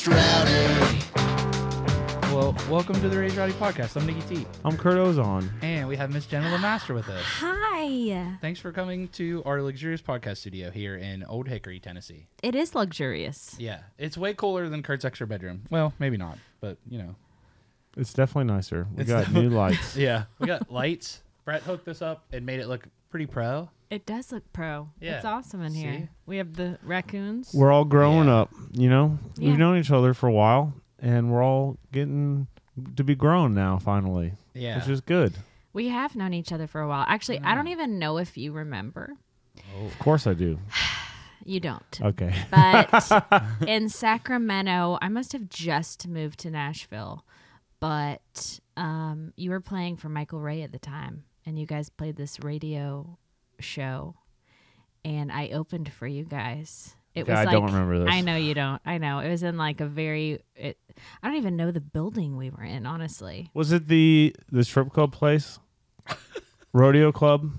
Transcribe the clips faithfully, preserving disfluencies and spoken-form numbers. Raised Rowdy. Well, welcome to the Raised Rowdy podcast. I'm Nikki T. I'm Kurt Ozon. And we have Miss Jenna LaMaster with us. Hi. Thanks for coming to our luxurious podcast studio here in Old Hickory, Tennessee. It is luxurious. Yeah. It's way cooler than Kurt's extra bedroom. Well, maybe not, but you know. It's definitely nicer. We it's got new lights. Yeah. We got lights. Brett hooked this up and made it look pretty pro. It does look pro. Yeah. It's awesome in See? Here. We have the raccoons. We're all growing yeah. up, you know? Yeah. We've known each other for a while, and we're all getting to be grown now, finally. Yeah. Which is good. We have known each other for a while. Actually, mm. I don't even know if you remember. Oh. Of course I do. You don't. Okay. But in Sacramento, I must have just moved to Nashville, but um, you were playing for Michael Ray at the time, and you guys played this radio show, and I opened for you guys. It okay, was I like, don't remember this. I know you don't. I know. It was in like a very, it, I don't even know the building we were in, honestly. Was it the, the strip club place? Rodeo Club?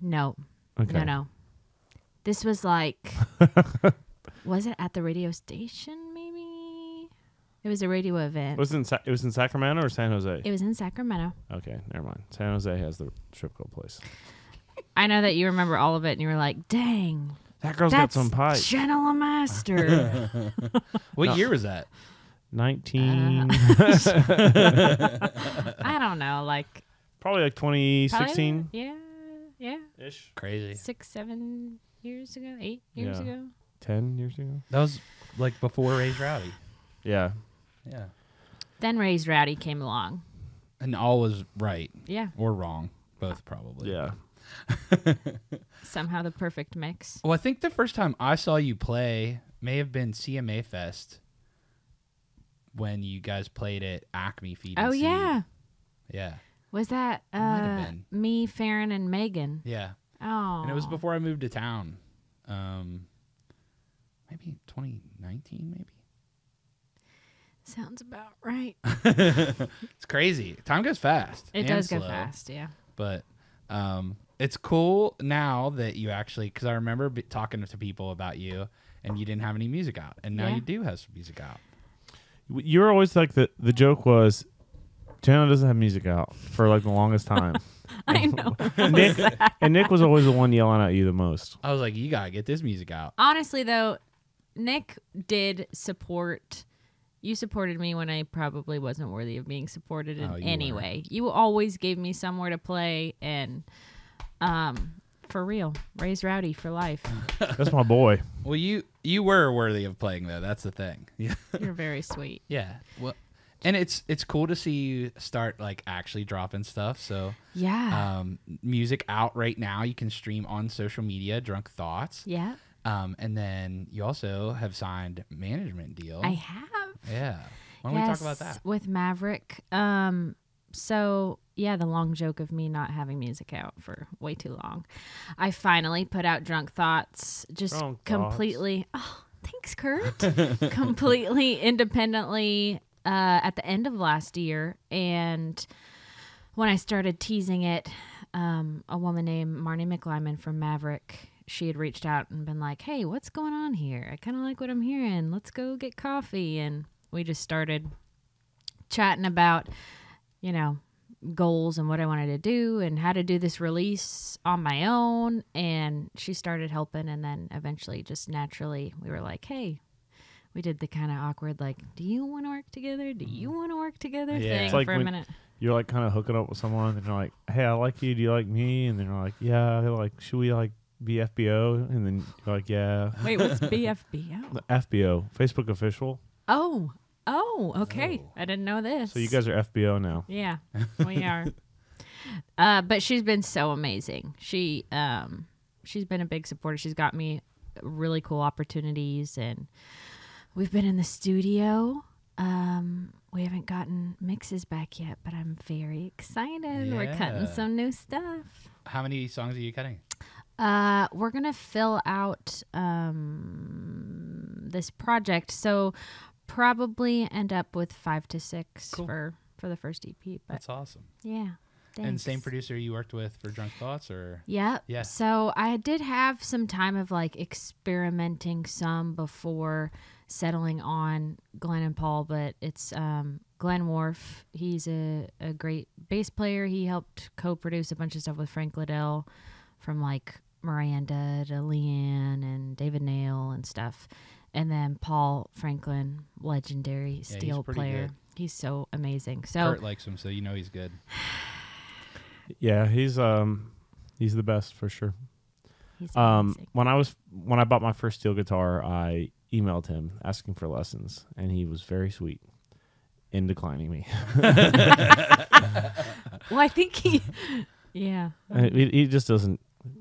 No. Okay. No, no. This was like, was it at the radio station maybe? It was a radio event. Was it, in Sa it was in Sacramento or San Jose? It was in Sacramento. Okay, never mind. San Jose has the strip club place. I know that you remember all of it, and you were like, dang. That girl's got some pipe. Jenna LaMaster. What no. year was that? nineteen. Uh, I don't know. Like probably like twenty sixteen. Probably, yeah. Yeah. Ish. Crazy. Six, seven years ago, eight years yeah. ago. Ten years ago. That was like before Raised Rowdy. Yeah. Yeah. Then Raised Rowdy came along. And all was right. Yeah. Or wrong. Both probably. Yeah. Somehow the perfect mix. Well, I think the first time I saw you play may have been C M A Fest when you guys played at Acme Feed. Oh, yeah. Yeah. Was that uh, me, Farron, and Megan? Yeah. Oh. And it was before I moved to town. Um, maybe twenty nineteen, maybe? Sounds about right. It's crazy. Time goes fast. It does slow, go fast, yeah. But... Um, it's cool now that you actually, because I remember b talking to people about you, and you didn't have any music out, and now yeah. you do have some music out. You were always like the the joke was, Jenna doesn't have music out for like the longest time. I know. Nick, and Nick was always the one yelling at you the most. I was like, you gotta get this music out. Honestly, though, Nick did support. You supported me when I probably wasn't worthy of being supported in oh, you any were. Way. You always gave me somewhere to play, and um, for real, Raised Rowdy for life. That's my boy. Well, you you were worthy of playing though. That's the thing. Yeah, you're very sweet. Yeah. Well, and it's it's cool to see you start like actually dropping stuff. So yeah, um, music out right now. You can stream on social media. Drunk Thoughts. Yeah. Um, and then you also have signed a management deal. I have. Yeah. Why don't yes, we talk about that? With Maverick. Um, so, yeah, the long joke of me not having music out for way too long. I finally put out Drunk Thoughts just Drunk completely. Thoughts. Oh, thanks, Kurt. Completely independently uh, at the end of last year. And when I started teasing it, um, a woman named Marnie McLyman from Maverick, she had reached out and been like, hey, what's going on here? I kind of like what I'm hearing. Let's go get coffee. And we just started chatting about, you know, goals and what I wanted to do and how to do this release on my own. And she started helping. And then eventually just naturally we were like, hey, we did the kind of awkward, like, do you want to work together? Do you want to work together? Yeah. Thing like for a minute. You're like kind of hooking up with someone and you're like, hey, I like you. Do you like me? And then you're like, yeah, like, should we like B F B O? And then you're like, yeah. Wait, what's B F B O? F B O, Facebook official. Oh, oh, okay. Oh. I didn't know this. So you guys are F B O now. Yeah, we are. Uh, but she's been so amazing. She, um, she's been a big supporter. She's got me really cool opportunities, and we've been in the studio. Um, we haven't gotten mixes back yet, but I'm very excited. Yeah. We're cutting some new stuff. How many songs are you cutting? Uh, we're going to fill out um, this project, so probably end up with five to six cool. for, for the first E P. But that's awesome. Yeah. Thanks. And same producer you worked with for Drunk Thoughts? Or yeah. yeah. So I did have some time of like experimenting some before settling on Glenn and Paul, but it's um, Glenn Wharf. He's a, a great bass player. He helped co-produce a bunch of stuff with Frank Liddell, from like Miranda to Leanne and David Nail and stuff. And then Paul Franklin, legendary yeah, steel he's pretty player. Good. He's so amazing. So Kurt likes him, so you know he's good. Yeah, he's um he's the best for sure. He's um amazing. when I was when I bought my first steel guitar, I emailed him asking for lessons, and he was very sweet in declining me. Well, I think he, yeah. He, he just doesn't,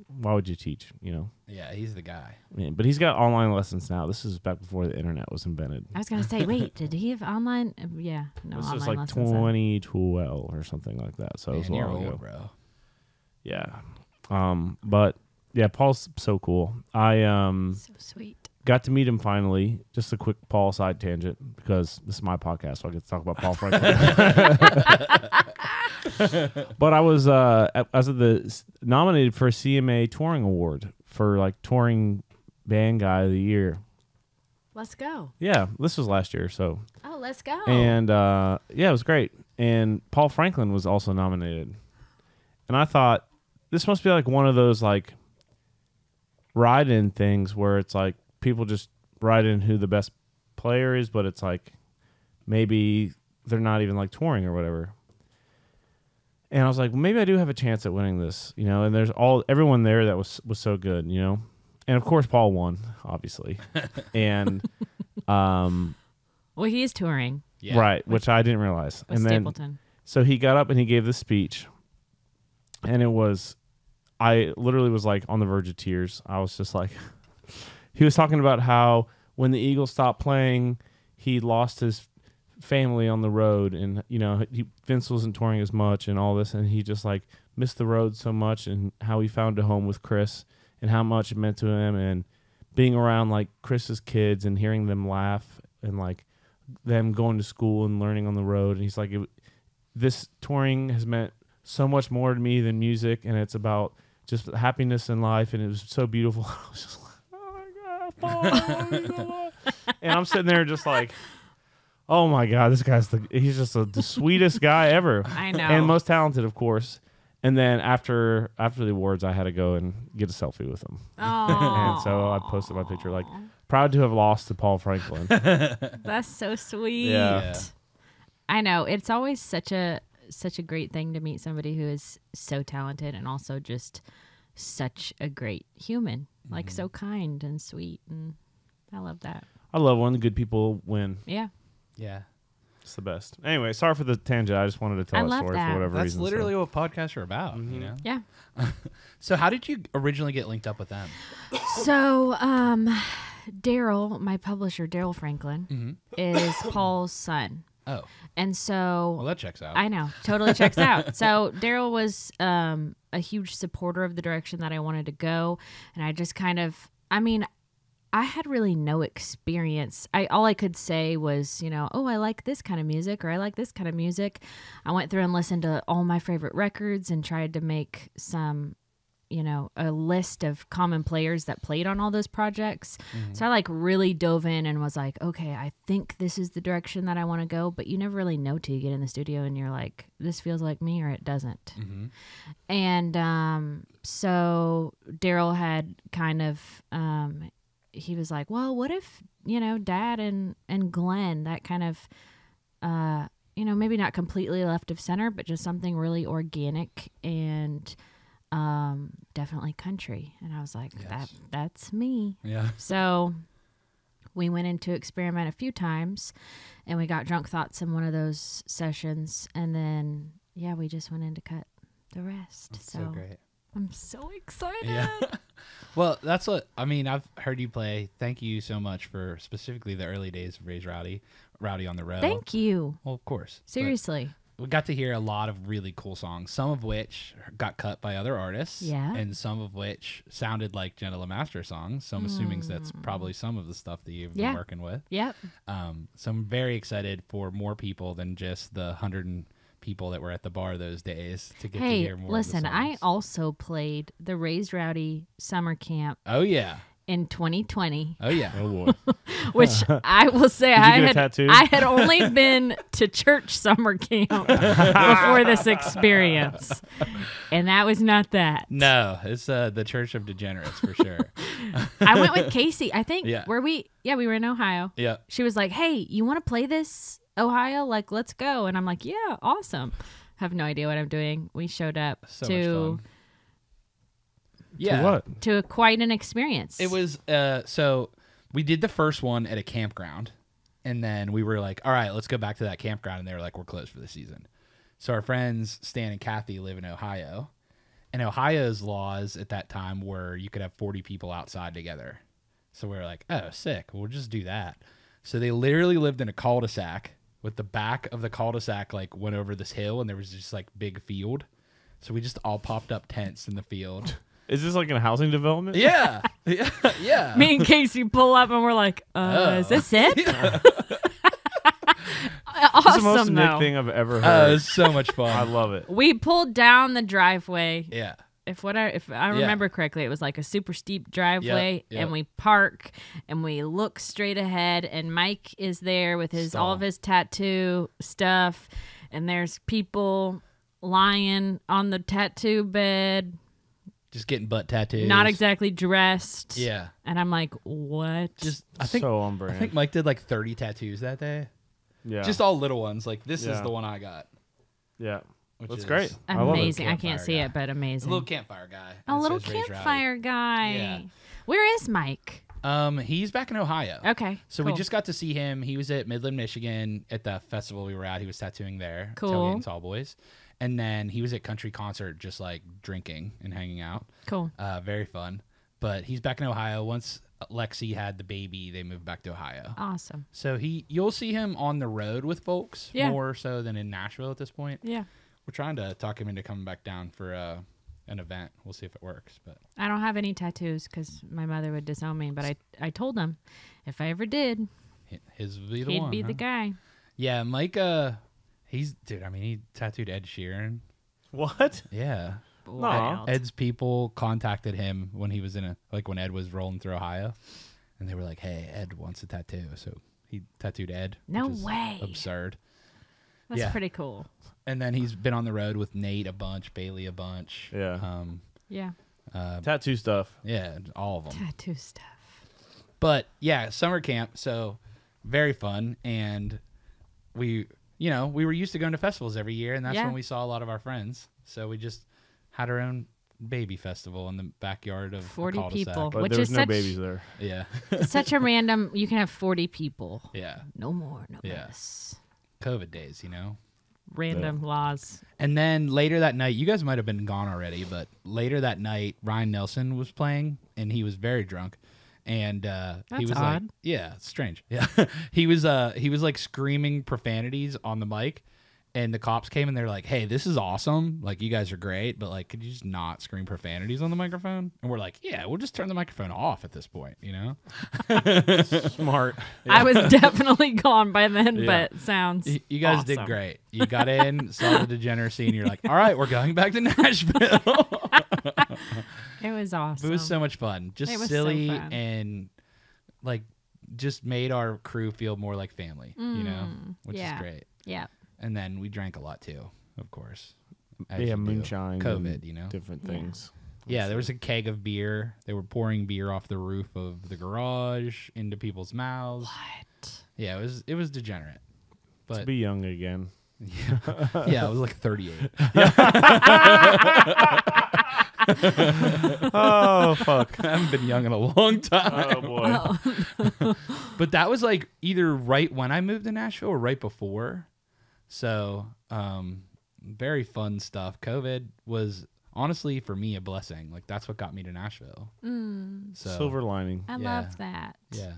why would you teach, you know? Yeah, he's the guy. I mean, but he's got online lessons now. This is back before the internet was invented. I was going to say, wait, did he have online? Uh, yeah, no this online This is like twenty twelve or something like that. So Man, it was a while ago. Bro. Yeah. Um, but, yeah, Paul's so cool. I um. So sweet. Got to meet him finally. Just a quick Paul side tangent, because this is my podcast, so I get to talk about Paul Franklin. But I was uh, I was the nominated for a C M A Touring Award for like touring band guy of the year. Let's go. Yeah, this was last year, so. Oh, let's go. And uh, yeah, it was great. And Paul Franklin was also nominated, and I thought this must be like one of those like ride-in things where it's like, people just write in who the best player is, but it's like maybe they're not even like touring or whatever. And I was like, well, maybe I do have a chance at winning this, you know. And there's all everyone there that was was so good, you know. And of course, Paul won, obviously. And um, well, he is touring, yeah. right? Which I didn't realize. And then Stapleton. So he got up and he gave this speech, and it was, I literally was like on the verge of tears. I was just like. He was talking about how when the Eagles stopped playing, he lost his family on the road, and you know he, Vince wasn't touring as much, and all this, and he just like missed the road so much, and how he found a home with Chris, and how much it meant to him, and being around like Chris's kids and hearing them laugh, and like them going to school and learning on the road, and he's like, it, this touring has meant so much more to me than music, and it's about just happiness in life, and it was so beautiful. I was just like, and I'm sitting there just like, oh my god, this guy's the he's just a, the sweetest guy ever. I know, and most talented, of course. And then after after the awards, I had to go and get a selfie with him. Aww. And so I posted my picture, like, proud to have lost to Paul Franklin. That's so sweet. Yeah. Yeah. I know, it's always such a such a great thing to meet somebody who is so talented and also just such a great human. Like, mm-hmm. so kind and sweet, and I love that. I love when the good people win. Yeah. Yeah. It's the best. Anyway, sorry for the tangent. I just wanted to tell I that story that. for whatever That's reason. That's literally so. what podcasts are about, mm-hmm. you know? Yeah. So how did you originally get linked up with them? So um, Daryl, my publisher, Daryl Franklin, mm-hmm. is Paul's son. Oh. And so... Well, that checks out. I know. Totally checks out. So Daryl was um, a huge supporter of the direction that I wanted to go. And I just kind of... I mean, I had really no experience. I All I could say was, you know, oh, I like this kind of music, or I like this kind of music. I went through and listened to all my favorite records and tried to make some... you know, a list of common players that played on all those projects. Mm-hmm. So I like really dove in and was like, okay, I think this is the direction that I want to go, but you never really know till you get in the studio and you're like, this feels like me or it doesn't. Mm-hmm. And um, so Daryl had kind of, um, he was like, well, what if, you know, Dad and, and Glenn, that kind of, uh, you know, maybe not completely left of center, but just something really organic and, um definitely country. And I was like, yes. that that's me. Yeah. So we went into experiment a few times, and we got Drunk Thoughts in one of those sessions, and then yeah, we just went in to cut the rest. That's so, so great. I'm so excited. Yeah. Well, that's what I mean. I've heard you play. Thank you so much for specifically the early days of Raised Rowdy, Rowdy on the Road. Thank you. Well, of course. Seriously. We got to hear a lot of really cool songs, some of which got cut by other artists, yeah, and some of which sounded like Jenna LaMaster songs. So I'm mm. assuming that's probably some of the stuff that you've yeah. been working with. Yep. Um, so I'm very excited for more people than just the hundred people that were at the bar those days to get hey, to hear more. Hey, listen, of the songs. I also played the Raised Rowdy summer camp. Oh yeah. in twenty twenty. Oh yeah. Oh boy. Which I will say I had I had only been to church summer camp before this experience. And that was not that. No, it's uh, the Church of Degenerates for sure. I went with Casey, I think. Yeah. Were we Yeah, we were in Ohio. Yeah. She was like, "Hey, you want to play this, Ohio? Like, let's go." And I'm like, "Yeah, awesome." Have no idea what I'm doing. We showed up so to much fun. Yeah, to, what? to quite an experience. It was uh, so we did the first one at a campground, and then we were like, "All right, let's go back to that campground." And they were like, "We're closed for the season." So our friends Stan and Kathy live in Ohio, and Ohio's laws at that time were you could have forty people outside together. So we were like, "Oh, sick! We'll just do that." So they literally lived in a cul-de-sac with the back of the cul-de-sac like went over this hill, and there was just like big field. So we just all popped up tents in the field. Is this like in a housing development? Yeah. Yeah. Yeah. Me and Casey pull up and we're like, uh, oh. Is this it? Yeah. Awesome. It's the most Nick thing I've ever heard. Oh, it was so much fun. I love it. We pulled down the driveway. Yeah. If what I if I remember yeah. correctly, it was like a super steep driveway, yep, yep. and we park and we look straight ahead, and Mike is there with his Stop. all of his tattoo stuff, and there's people lying on the tattoo bed. Just getting butt tattoos. Not exactly dressed. Yeah. And I'm like, what? Just I think, so on brand. I think Mike did like thirty tattoos that day. Yeah. Just all little ones. Like, this yeah. is the one I got. Yeah. Which That's great. Amazing. I, I can't see guy. it, but amazing. A little campfire guy. A little campfire guy. Yeah. Where is Mike? Um, He's back in Ohio. Okay. So cool. we just got to see him. He was at Midland, Michigan at the festival we were at. He was tattooing there. Cool. Telly and Tall Boys. And then he was at country concert just, like, drinking and hanging out. Cool. Uh, very fun. But he's back in Ohio. Once Lexi had the baby, they moved back to Ohio. Awesome. So he, you'll see him on the road with folks yeah. more so than in Nashville at this point. Yeah. We're trying to talk him into coming back down for uh, an event. We'll see if it works. But I don't have any tattoos because my mother would disown me. But I, I told him if I ever did, his would be the he'd one, be huh? the guy. Yeah, Mike... Uh, He's dude. I mean, he tattooed Ed Sheeran. What? Yeah. Wow. Ed, Ed's people contacted him when he was in a like when Ed was rolling through Ohio, and they were like, "Hey, Ed wants a tattoo," so he tattooed Ed. No which is way. Absurd. That's yeah. pretty cool. And then he's been on the road with Nate a bunch, Bailey a bunch. Yeah. Um, yeah. Uh, tattoo stuff. Yeah, all of them. Tattoo stuff. But yeah, summer camp. So very fun, and we. You know, we were used to going to festivals every year, and that's yeah. when we saw a lot of our friends. So we just had our own baby festival in the backyard of forty people, but which there was is no such, babies there. Yeah, such a random. You can have forty people. Yeah, no more, no yeah. less. COVID days, you know, random yeah. laws. And then later that night, you guys might have been gone already, but later that night, Ryan Nelson was playing, and he was very drunk. And uh, he was odd. like, yeah, it's strange. Yeah, he was uh, he was like screaming profanities on the mic, and the cops came and they're like, "Hey, this is awesome. Like, you guys are great, but like, could you just not scream profanities on the microphone?" And we're like, "Yeah, we'll just turn the microphone off at this point, you know." Smart. Yeah. I was definitely gone by then, yeah. but sounds y you guys awesome. did great. You got in, saw the degeneracy, and you're like, "All right, we're going back to Nashville." It was awesome. It was so much fun. Just silly so fun. and like just made our crew feel more like family, mm, you know, which yeah. is great. Yeah. And then we drank a lot too, of course. Yeah, moonshine, COVID, you know, different things. Yeah. yeah, there was a keg of beer. They were pouring beer off the roof of the garage into people's mouths. What? Yeah, it was it was degenerate. But to be young again. Yeah, yeah, I was like thirty-eight. Oh fuck! I haven't been young in a long time. Oh boy! Oh. But that was like either right when I moved to Nashville or right before. So, um, very fun stuff. COVID was honestly for me a blessing. Like that's what got me to Nashville. Mm. So, silver lining. I yeah, love that. Yeah.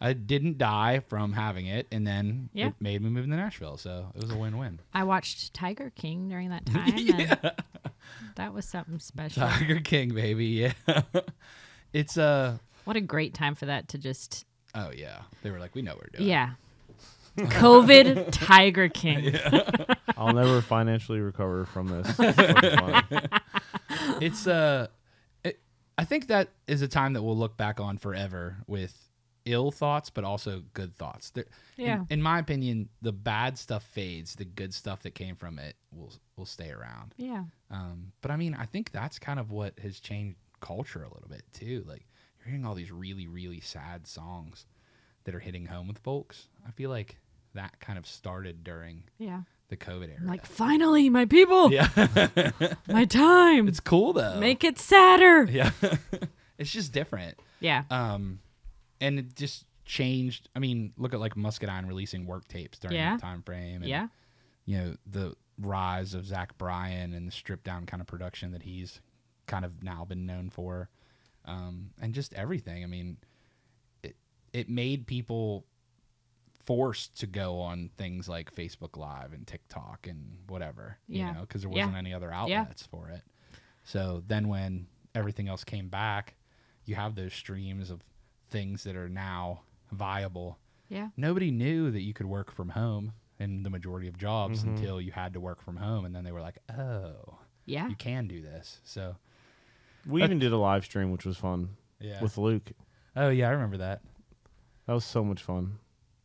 I didn't die from having it, and then yeah. it made me move to Nashville, so it was a win-win. I watched Tiger King during that time. yeah. and that was something special. Tiger King, baby, yeah. It's a uh, what a great time for that to just. Oh yeah, they were like, we know what we're doing. Yeah. COVID Tiger King. Yeah. I'll never financially recover from this. It's uh, it, I think that is a time that we'll look back on forever with ill thoughts, but also good thoughts. There, yeah. In, in my opinion, the bad stuff fades. The good stuff that came from it will will stay around. Yeah. Um. But I mean, I think that's kind of what has changed culture a little bit too. Like you're hearing all these really, really sad songs that are hitting home with folks. I feel like that kind of started during yeah. the COVID era. Like finally, my people. Yeah. My time. It's cool though. Make it sadder. Yeah. It's just different. Yeah. Um. And it just changed. I mean, look at like Muscadine releasing work tapes during yeah. that time frame. And, yeah. you know, the rise of Zach Bryan and the stripped down kind of production that he's kind of now been known for. Um, and just everything. I mean, it, it made people forced to go on things like Facebook Live and TikTok and whatever, yeah. you know, because there wasn't yeah. any other outlets yeah. for it. So then when everything else came back, you have those streams of things that are now viable. Yeah. Nobody knew that you could work from home in the majority of jobs mm-hmm. until you had to work from home, and then they were like, "Oh, yeah, you can do this." So we uh, even did a live stream, which was fun. Yeah. With Luke. Oh yeah, I remember that. That was so much fun.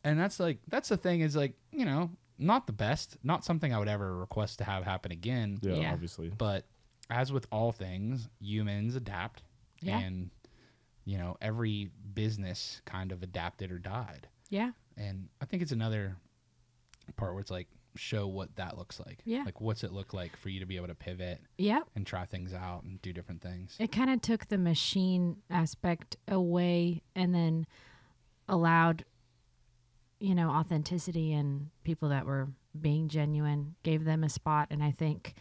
And that's like that's the thing is like you know not the best, not something I would ever request to have happen again. Yeah, yeah. obviously. But as with all things, humans adapt. Yeah. And you know, every business kind of adapted or died. Yeah. And I think it's another part where it's like, show what that looks like. Yeah. Like, what's it look like for you to be able to pivot yeah. and try things out and do different things? It kind of took the machine aspect away and then allowed, you know, authenticity and people that were being genuine, gave them a spot. And I think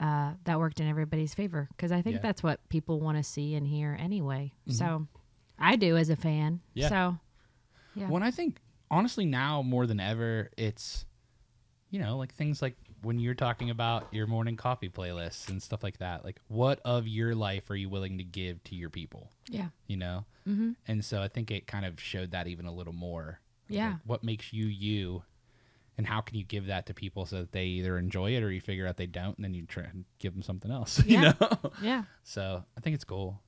Uh, that worked in everybody's favor because I think yeah. that's what people want to see and hear anyway. Mm-hmm. So I do as a fan. Yeah. So, yeah. When I think, honestly, now more than ever, it's, you know, like things like when you're talking about your morning coffee playlists and stuff like that, like what of your life are you willing to give to your people? Yeah. You know? Mm-hmm. And so I think it kind of showed that even a little more. Yeah. Like, what makes you you? And how can you give that to people so that they either enjoy it or you figure out they don't, and then you try and give them something else, yeah. you know? Yeah. So I think it's cool.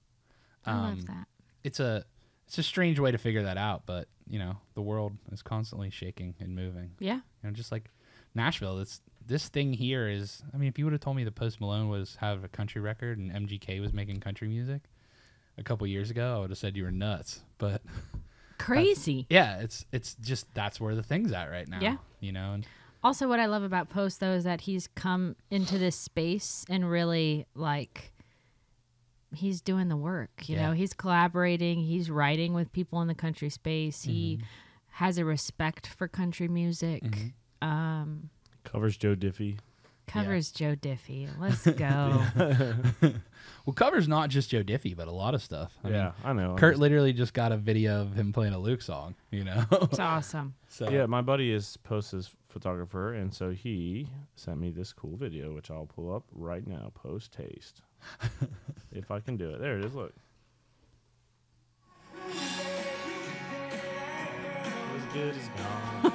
I um, love that. It's a, it's a strange way to figure that out, but, you know, the world is constantly shaking and moving. Yeah. You know, just like Nashville, it's, this thing here is, I mean, if you would have told me that Post Malone was have a country record and M G K was making country music a couple years ago, I would have said you were nuts, but... Crazy. Yeah, it's it's just that's where the thing's at right now. Yeah, you know. And also, what I love about Post though is that he's come into this space and really like he's doing the work. You yeah. know, he's collaborating, he's writing with people in the country space. Mm-hmm. He has a respect for country music. Mm-hmm. Um, covers Joe Diffie. Covers yeah. Joe Diffie. Let's go. Well, covers not just Joe Diffie, but a lot of stuff. I yeah, mean, I know. Kurt literally just got a video of him playing a Luke song, you know? It's awesome. So yeah, my buddy is Post's photographer, and so he sent me this cool video, which I'll pull up right now, post taste. If I can do it. There it is, look. As good as gone.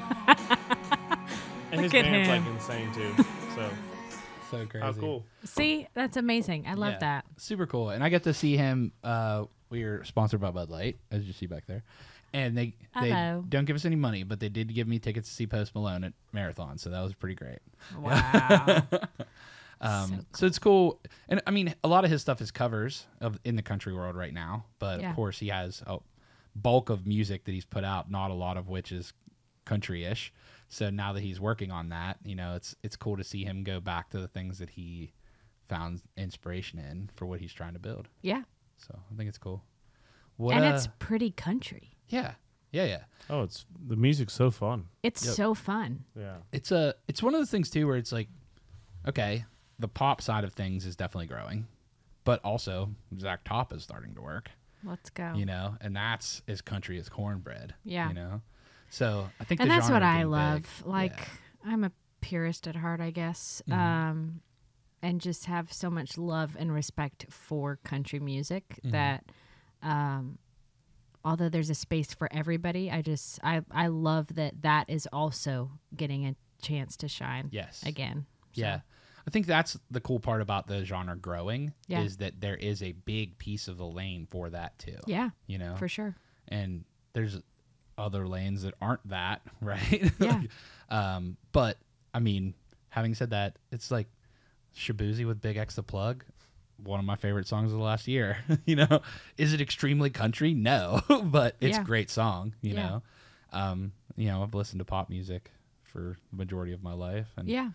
And his band's like insane too. So, so crazy. How cool. See, that's amazing. I love yeah, that. Super cool. And I got to see him. Uh, we were sponsored by Bud Light, as you see back there. And they, they don't give us any money, but they did give me tickets to see Post Malone at Marathon. So that was pretty great. Wow. um, so, cool. so it's cool. And I mean, a lot of his stuff is covers of in the country world right now. But yeah. of course, he has a bulk of music that he's put out, not a lot of which is country-ish. So now that he's working on that, you know, it's it's cool to see him go back to the things that he found inspiration in for what he's trying to build. Yeah. So I think it's cool. What, and it's uh, pretty country. Yeah. Yeah, yeah. Oh, it's the music's so fun. It's yep. so fun. Yeah. It's a it's one of those things too where it's like, okay, the pop side of things is definitely growing, but also Zach Top is starting to work. Let's go. You know, and that's as country as cornbread. Yeah. You know. So I think, and that's what I love. Big. Like yeah. I'm a purist at heart, I guess, mm-hmm. um, and just have so much love and respect for country music mm-hmm. that, um, although there's a space for everybody, I just I I love that that is also getting a chance to shine. Yes. Again. So. Yeah, I think that's the cool part about the genre growing, yeah. is that there is a big piece of the lane for that too. Yeah, you know, for sure. And there's other lanes that aren't that, right? Yeah. like, um, but I mean, having said that, it's like Shabuzi with Big X the Plug, one of my favorite songs of the last year. You know, is it extremely country? No, but it's yeah. a great song. You yeah. know, um, you know, I've listened to pop music for the majority of my life, and yeah.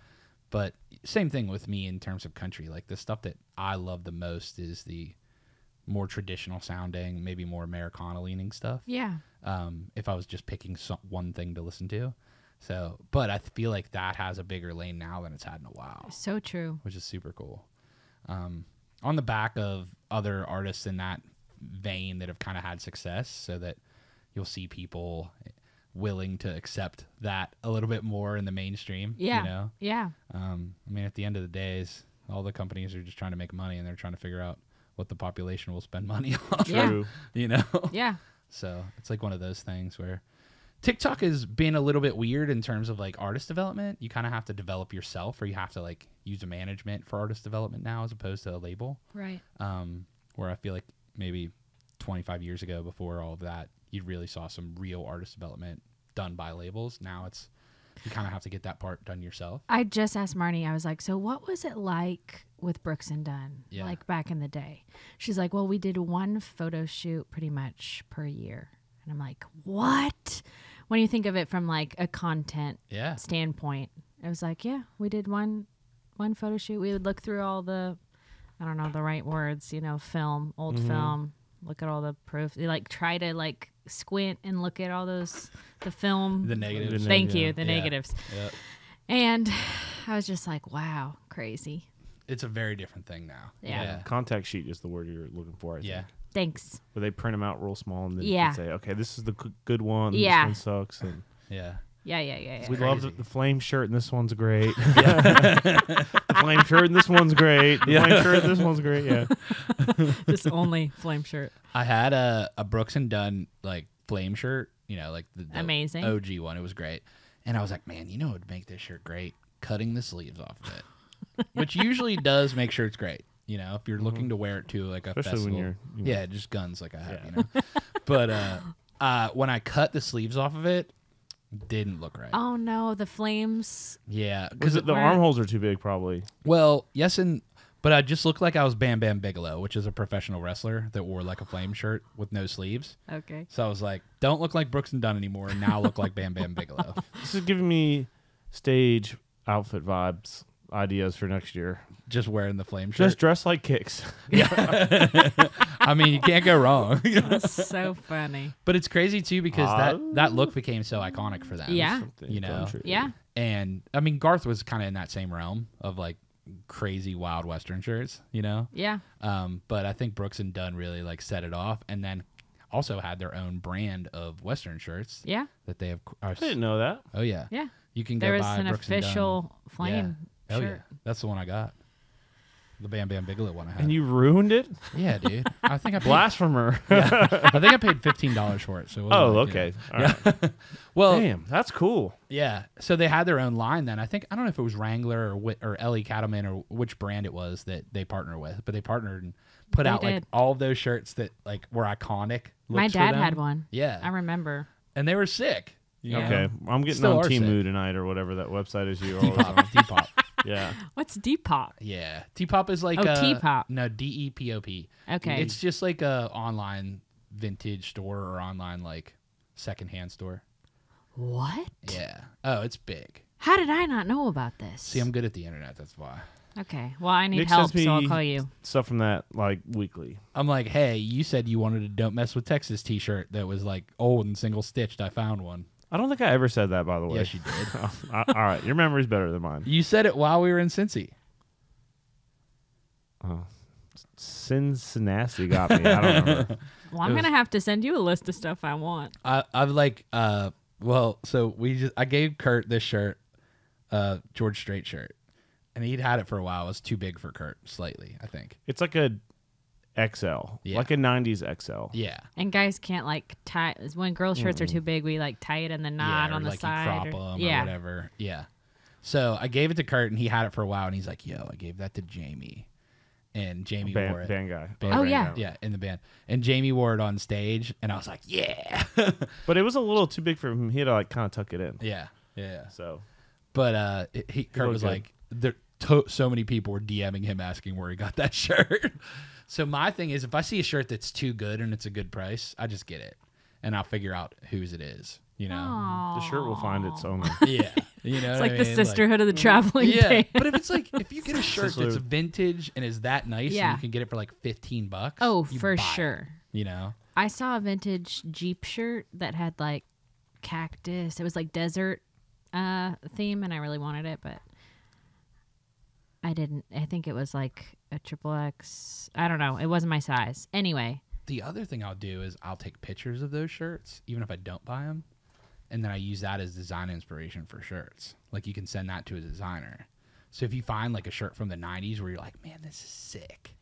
But same thing with me in terms of country. Like the stuff that I love the most is the more traditional sounding, maybe more Americana leaning stuff. Yeah. Um, if I was just picking some, one thing to listen to. So, but I feel like that has a bigger lane now than it's had in a while. So true. Which is super cool. Um, on the back of other artists in that vein that have kind of had success, so that you'll see people willing to accept that a little bit more in the mainstream. Yeah. You know? Yeah. Um, I mean, at the end of the days, all the companies are just trying to make money, and they're trying to figure out what the population will spend money on. True. You know? Yeah. So it's like one of those things where TikTok has been a little bit weird in terms of like artist development. You kind of have to develop yourself, or you have to like use a management for artist development now as opposed to a label. Right. Um, where I feel like maybe twenty-five years ago, before all of that, you really saw some real artist development done by labels. Now it's, you kind of have to get that part done yourself. I just asked Marnie, I was like, so what was it like with Brooks and Dunn, yeah. like back in the day? She's like, well, we did one photo shoot pretty much per year. And I'm like, what? When you think of it from like a content yeah. standpoint, I was like, yeah, we did one, one photo shoot. We would look through all the, I don't know the right words, you know, film, old mm-hmm. film, look at all the proof. They like try to like squint and look at all those the film the negatives thank the negative. you the yeah. negatives yep. And I was just like, wow, crazy. It's a very different thing now. Yeah, yeah. Contact sheet is the word you're looking for, I yeah think. Thanks. Where they print them out real small and then yeah. you can say, okay, this is the good one, yeah this one sucks, and yeah yeah yeah yeah, yeah. we love the, the flame shirt and this one's great. The flame shirt and this one's great. The yeah. flame shirt and this one's great. Yeah. Just only flame shirt. I had a, a Brooks and Dunn like flame shirt, you know, like the, the amazing O G one. It was great. And I was like, man, you know what would make this shirt great? Cutting the sleeves off of it. Which usually does make sure it's great. You know, if you're mm-hmm. looking to wear it to like a Especially festival. When you're, you know. Yeah, just guns like I have, yeah. you know. But uh, uh, when I cut the sleeves off of it, didn't look right. Oh no, the flames. Yeah, because the armholes are too big, probably. Well, yes, and but I just looked like I was Bam Bam Bigelow, which is a professional wrestler that wore like a flame shirt with no sleeves. Okay. So I was like, don't look like Brooks and Dunn anymore, and now look like Bam Bam Bigelow. This is giving me stage outfit vibes ideas for next year. Just wearing the flame shirt. Just dress like Kicks. Yeah. I mean, you can't go wrong. That's so funny. But it's crazy too, because uh, that that look became so iconic for them. Yeah. You know. Country. Yeah. And I mean, Garth was kind of in that same realm of like crazy wild Western shirts. You know. Yeah. Um, but I think Brooks and Dunn really like set it off, and then also had their own brand of Western shirts. Yeah. That they have. I didn't know that. Oh yeah. Yeah. You can there go buy Brooks and Dunn. There was an official flame. Yeah. Oh yeah. That's the one I got. The Bam Bam Bigelow one I had. And you ruined it? Yeah, dude. I think I paid, Blasphemer. Yeah, I think I paid fifteen dollars for it. So oh, like, okay. You know. All right. Well, damn, that's cool. Yeah. So they had their own line then. I think, I don't know if it was Wrangler or Wh or Ellie Cattleman or which brand it was that they partner with, but they partnered and put they out did. like all of those shirts that like were iconic. My dad had one. Yeah. I remember. And they were sick. Yeah. Okay. I'm getting Still on Temu tonight or whatever that website is you always on. Depop. Yeah. What's Depop? Yeah. Depop is like oh, a... T-pop. No, D E P O P. Okay. It's just like a online vintage store or online like secondhand store. What? Yeah. Oh, it's big. How did I not know about this? See, I'm good at the internet. That's why. Okay. Well, I need Nick help, so I'll call you. Stuff from that like weekly. I'm like, hey, you said you wanted a Don't Mess With Texas t-shirt that was like old and single stitched. I found one. I don't think I ever said that, by the way. Yes, you did. All right. Your memory's better than mine. You said it while we were in Cincy. Oh. Cincinnati got me. I don't remember. Well, I'm was... going to have to send you a list of stuff I want. I, I've like, uh, well, so we just, I gave Kurt this shirt, uh, George Strait shirt, and he'd had it for a while. It was too big for Kurt, slightly, I think. It's like a... X L, yeah. Like a nineties X L. Yeah. And guys can't like tie when girls' shirts mm. are too big. We like tie it in the knot yeah, on the like side. You crop or, them yeah. Or whatever. Yeah. So I gave it to Kurt, and he had it for a while, and he's like, yo, I gave that to Jamie. And Jamie band, wore it. Band guy. Band oh, band yeah. Guy. Yeah, in the band. And Jamie wore it on stage, and I was like, yeah. But it was a little too big for him. He had to like, kind of tuck it in. Yeah, yeah. So, But uh, it, he, Kurt was good. like, there, to so many people were DMing him asking where he got that shirt. So my thing is, if I see a shirt that's too good and it's a good price, I just get it, and I'll figure out whose it is. You know, aww. The shirt will find its owner. Yeah, you know, it's like I mean? the sisterhood like, of the traveling. Yeah, band. But if it's like if you get a shirt that's vintage and is that nice, yeah. and you can get it for like fifteen bucks. Oh, for sure. It, you know, I saw a vintage Jeep shirt that had like cactus. It was like desert uh, theme, and I really wanted it, but I didn't. I think it was like a triple X. I don't know. It wasn't my size. Anyway, the other thing I'll do is I'll take pictures of those shirts, even if I don't buy them. And then I use that as design inspiration for shirts. Like, you can send that to a designer. So if you find, like, a shirt from the nineties where you're like, man, this is sick.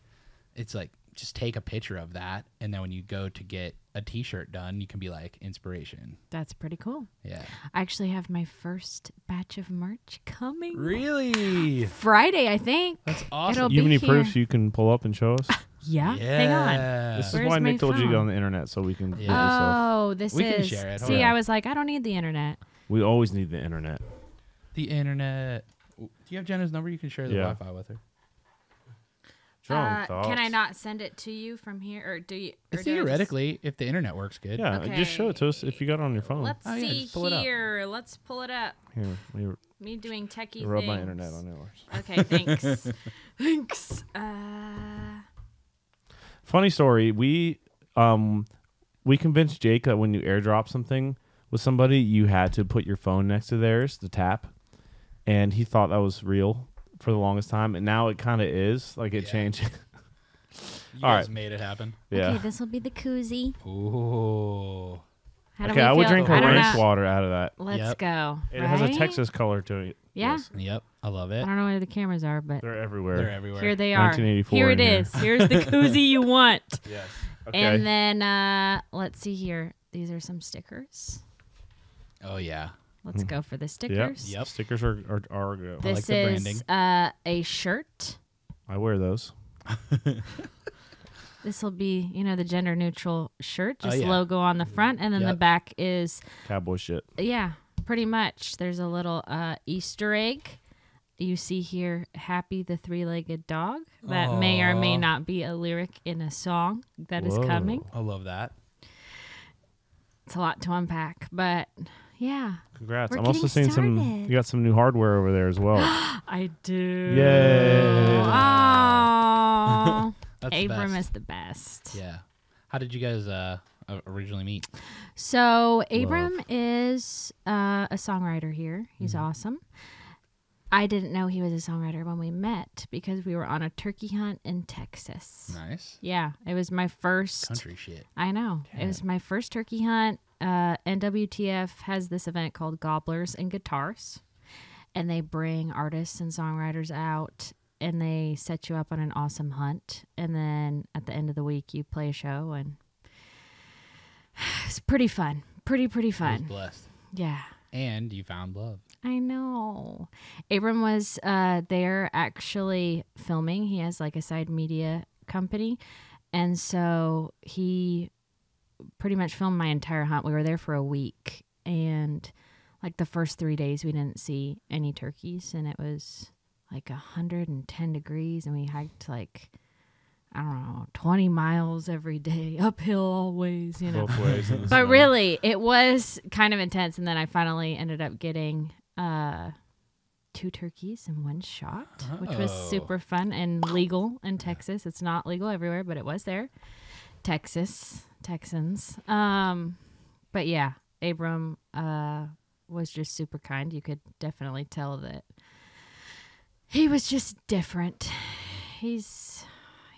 It's like, just take a picture of that. And then when you go to get a T-shirt done, you can be like, inspiration. That's pretty cool. Yeah. I actually have my first batch of merch coming. Really? Friday, I think. That's awesome. It'll you have any here. proofs you can pull up and show us? Yeah. yeah, hang on. This is Where's why Nick told phone? you to go on the internet so we can. Yeah. Oh, this we is. Can share it. See, on. I was like, I don't need the internet. We always need the internet. The internet. Do you have Jenna's number? You can share the yeah. Wi-Fi with her. Uh, can I not send it to you from here, or do you? Or theoretically, do just... if the internet works good. Yeah, okay. Just show it to us if you got it on your phone. Let's oh, yeah, see pull here. It Let's pull it up. Here, we were, me doing techie. Rub my internet on yours. Okay, thanks. Thanks. Uh. Funny story, we um we convinced Jake that when you airdrop something with somebody, you had to put your phone next to theirs, the tap, and he thought that was real for the longest time, and now it kind of is. Like, it yeah. changed. You All guys right. made it happen. Yeah. Okay, this will be the koozie. Ooh. How do okay, we I would drink orange water out of that. Let's yep. go. It right? has a Texas color to it. Yeah. Yes. Yep. I love it. I don't know where the cameras are, but they're everywhere. They're everywhere. Here they are. Here it here. is. Here's the koozie you want. Yes. Okay. And then uh, let's see here. These are some stickers. Oh yeah. Let's mm. go for the stickers. Yep. yep. Stickers are are, are go. This I like the branding. is uh, a shirt. I wear those. This will be, you know, the gender neutral shirt, just oh, yeah. logo on the front, and then yep. the back is cowboy shit. Yeah, pretty much. There's a little uh, Easter egg. You see here, Happy the three-legged dog. That Aww. may or may not be a lyric in a song that Whoa. is coming. I love that. It's a lot to unpack, but yeah. Congrats! We're I'm also seeing started. some. You got some new hardware over there as well. I do. Yay! Aww. That's Abram the is the best. Yeah. How did you guys uh, originally meet? So Abram Love. is uh, a songwriter here. He's mm-hmm. awesome. I didn't know he was a songwriter when we met because we were on a turkey hunt in Texas. Nice. Yeah. It was my first. Country shit. I know. Damn. It was my first turkey hunt. Uh, N W T F has this event called Gobblers and Guitars. And they bring artists and songwriters out. And they set you up on an awesome hunt. And then at the end of the week, you play a show. And it's pretty fun. Pretty, pretty fun. I was blessed. Yeah. And you found love. I know. Abram was uh, there actually filming. He has like a side media company. And so he pretty much filmed my entire hunt. We were there for a week. And like the first three days, we didn't see any turkeys. And it was like one hundred ten degrees, and we hiked like, I don't know, twenty miles every day, uphill always, you know. Both ways. But really, it was kind of intense, and then I finally ended up getting uh, two turkeys in one shot, oh. which was super fun and legal in Texas. It's not legal everywhere, but it was there. Texas, Texans. Um, but yeah, Abram uh, was just super kind. You could definitely tell that he was just different. He's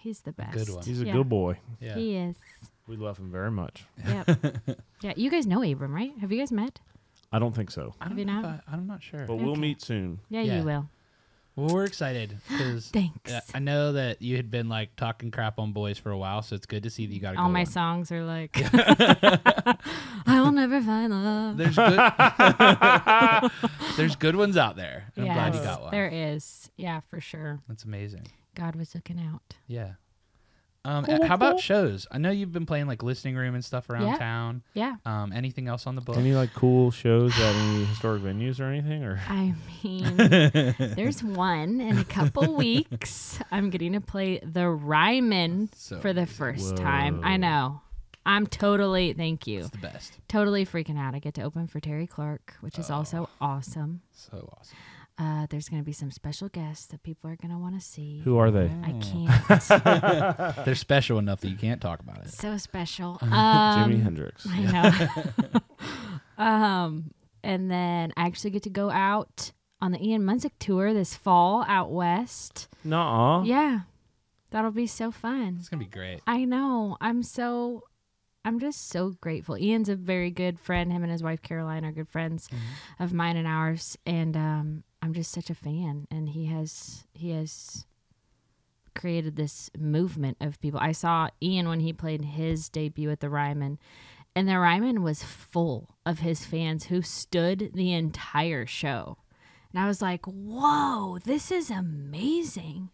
he's the best. Good one. He's a yeah. good boy. Yeah. He is. We love him very much. Yep. Yeah. You guys know Abram, right? Have you guys met? I don't think so. I Have you not? I, I'm not sure. But okay. we'll meet soon. Yeah, yeah, you will. Well, we're excited because I know that you had been like talking crap on boys for a while, so it's good to see that you got a good one. All my songs are like, I will never find love. There's good, there's good ones out there. And yes, I'm glad you got one. There is, yeah, for sure. That's amazing. God was looking out. Yeah. Um, cool, how cool. about shows? I know you've been playing like Listening Room and stuff around yeah. town. Yeah. Um, anything else on the book? Any like cool shows at any historic venues or anything? Or I mean, there's one in a couple weeks. I'm getting to play the Ryman so for the first whoa. time. I know. I'm totally thank you. It's the best. Totally freaking out. I get to open for Terry Clark, which oh. is also awesome. So awesome. Uh, there's going to be some special guests that people are going to want to see. Who are they? I can't. They're special enough that you can't talk about it. So special. Um, Jimi Hendrix. I know. um, and then I actually get to go out on the Ian Munsick tour this fall out west. Nuh-uh. Yeah. That'll be so fun. It's going to be great. I know. I'm so... I'm just so grateful. Ian's a very good friend. Him and his wife, Caroline, are good friends mm-hmm. of mine and ours. And um, I'm just such a fan. And he has he has created this movement of people. I saw Ian when he played his debut at the Ryman. And the Ryman was full of his fans who stood the entire show. And I was like, whoa, this is amazing.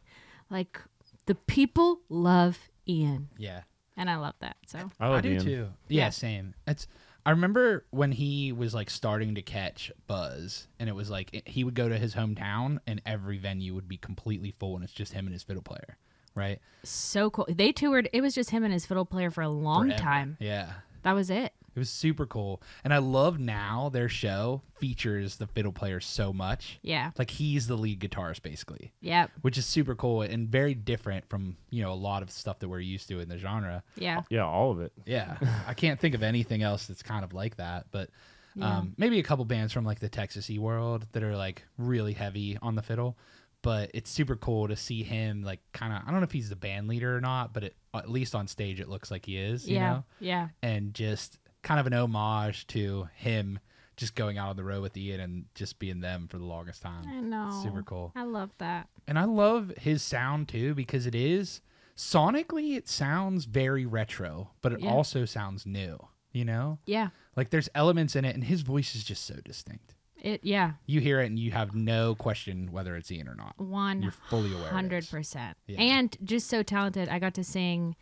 Like, the people love Ian. Yeah. And I love that. So I, I do Ian. too. Yeah, yeah, same. It's. I remember when he was like starting to catch buzz, and it was like it, he would go to his hometown, and every venue would be completely full, and it's just him and his fiddle player, right? So cool. They toured. It was just him and his fiddle player for a long Forever. time. Yeah, that was it. It was super cool, and I love now their show features the fiddle player so much. Yeah, like he's the lead guitarist basically. Yeah, which is super cool and very different from you know a lot of stuff that we're used to in the genre. Yeah, yeah, all of it. Yeah, I can't think of anything else that's kind of like that. But yeah. um, maybe a couple bands from like the Texas-y world that are like really heavy on the fiddle. But it's super cool to see him like kind of. I don't know if he's the band leader or not, but it, at least on stage it looks like he is. You yeah, know? yeah, and just. Kind of an homage to him just going out on the road with Ian and just being them for the longest time. I know. Super cool. I love that. And I love his sound too because it is, sonically it sounds very retro, but it yeah. also sounds new, you know? Yeah. Like there's elements in it and his voice is just so distinct. It yeah. You hear it and you have no question whether it's Ian or not. One You're fully aware one hundred percent. Yeah. And just so talented. I got to sing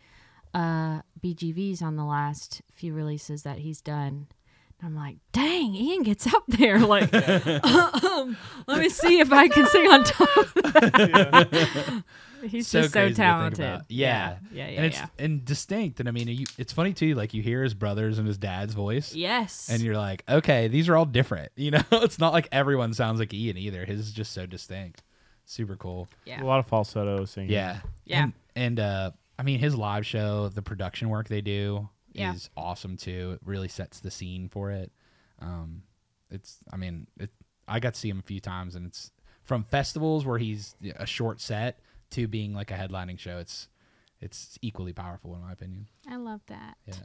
uh B G Vs on the last few releases that he's done and I'm like dang Ian gets up there like uh, um, let me see if I can sing on top of that. Yeah. He's so just so talented yeah. yeah yeah yeah and it's yeah. and distinct and I mean you, it's funny too like you hear his brother's and his dad's voice yes and you're like okay these are all different you know it's not like everyone sounds like Ian either his is just so distinct super cool yeah a lot of falsetto singing yeah yeah and, and uh I mean, his live show, the production work they do yeah. is awesome, too. It really sets the scene for it. Um, it's, I mean, it, I got to see him a few times, and it's from festivals where he's a short set to being like a headlining show. It's it's equally powerful, in my opinion. I love that. Yeah.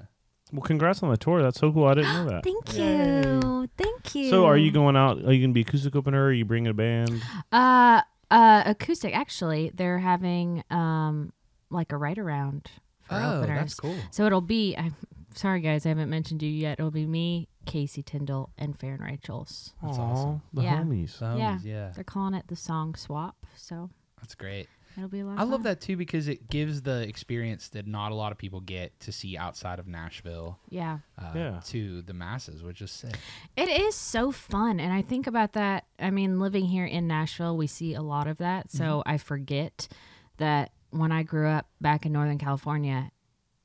Well, congrats on the tour. That's so cool. I didn't know that. Thank you. Yay. Thank you. So are you going out? Are you going to be acoustic opener? Or are you bringing a band? Uh, uh, acoustic, actually. They're having... Um, like a write around for oh, openers. That's cool. So it'll be, I'm sorry guys, I haven't mentioned you yet. It'll be me, Casey Tyndall, and Farron Rachel's. That's Aww, awesome. The yeah. homies. The homies yeah. yeah. They're calling it the song swap. So that's great. It'll be a lot I of love fun. that too because it gives the experience that not a lot of people get to see outside of Nashville. Yeah. Uh, yeah. To the masses, which is sick. It is so fun. And I think about that. I mean, living here in Nashville, we see a lot of that. So mm-hmm. I forget that. When I grew up back in Northern California,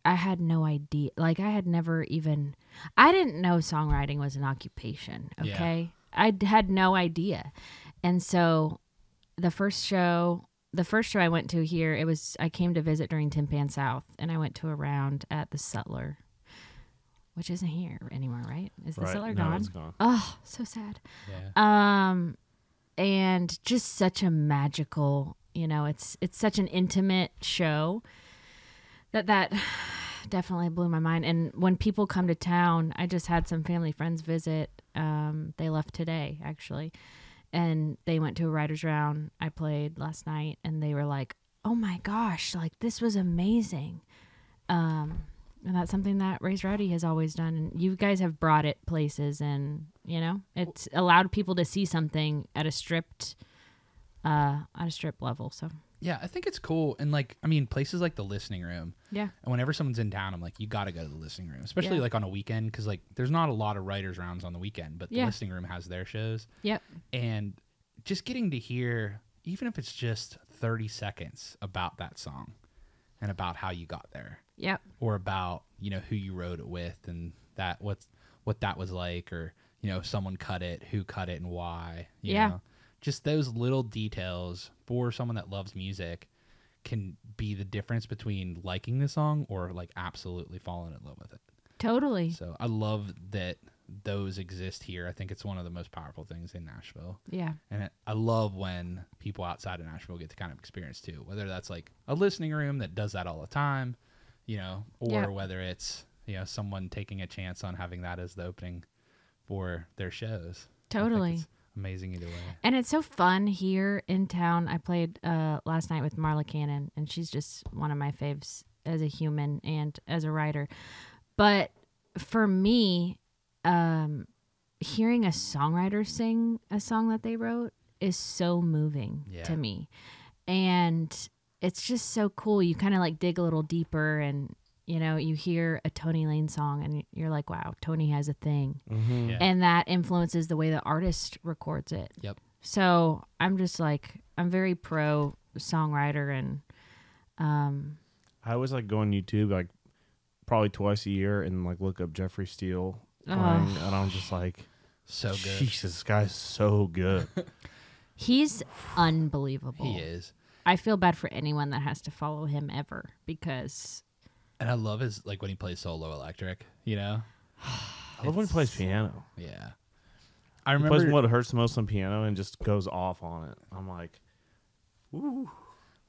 I had no idea. Like, I had never even... I didn't know songwriting was an occupation, okay? Yeah. I had no idea. And so the first show... The first show I went to here, it was... I came to visit during Tin Pan South, and I went to a round at the Sutler, which isn't here anymore, right? Is right. the Sutler no, gone? It's gone. Oh, so sad. Yeah. Um, and just such a magical... You know, it's it's such an intimate show that that definitely blew my mind. And when people come to town, I just had some family friends visit. Um, they left today, actually. and they went to a writer's round. I played last night, and they were like, oh my gosh, like this was amazing. Um, and that's something that Raised Rowdy has always done. And you guys have brought it places, and you know, it's allowed people to see something at a stripped, uh, on a strip level. So yeah, I think it's cool. And like, I mean, places like the Listening Room. Yeah. And whenever someone's in town, I'm like, you got to go to the Listening Room, especially yeah. like on a weekend. Cause like there's not a lot of writers rounds on the weekend, but the yeah. Listening Room has their shows. Yep. And just getting to hear, even if it's just thirty seconds about that song and about how you got there. Yep. Or about, you know, who you wrote it with and that what's what that was like, or, you know, if someone cut it, who cut it and why, you yeah. know. Just those little details for someone that loves music can be the difference between liking the song or like absolutely falling in love with it. Totally. So I love that those exist here. I think it's one of the most powerful things in Nashville. Yeah. And it, I love when people outside of Nashville get to kind of experience too, whether that's like a listening room that does that all the time, you know, or yeah. whether it's, you know, someone taking a chance on having that as the opening for their shows. Totally. Amazing either way. And it's so fun here in town. I played uh last night with Marla Cannon, and she's just one of my faves as a human and as a writer. But for me, um hearing a songwriter sing a song that they wrote is so moving yeah. to me. And it's just so cool. You kind of like dig a little deeper, and you know, you hear a Tony Lane song and you're like, wow, Tony has a thing. Mm-hmm. yeah. And that influences the way the artist records it. Yep. So I'm just like, I'm very pro songwriter. And um, I always like go on YouTube like probably twice a year and like look up Jeffrey Steele. Oh. And, and I'm just like, so good. Jesus, this guy's so good. He's unbelievable. He is. I feel bad for anyone that has to follow him ever, because... And I love his, like, when he plays solo electric, you know? I love when he plays piano. Yeah. I remember. He plays what hurts the most on piano and just goes off on it. I'm like, ooh.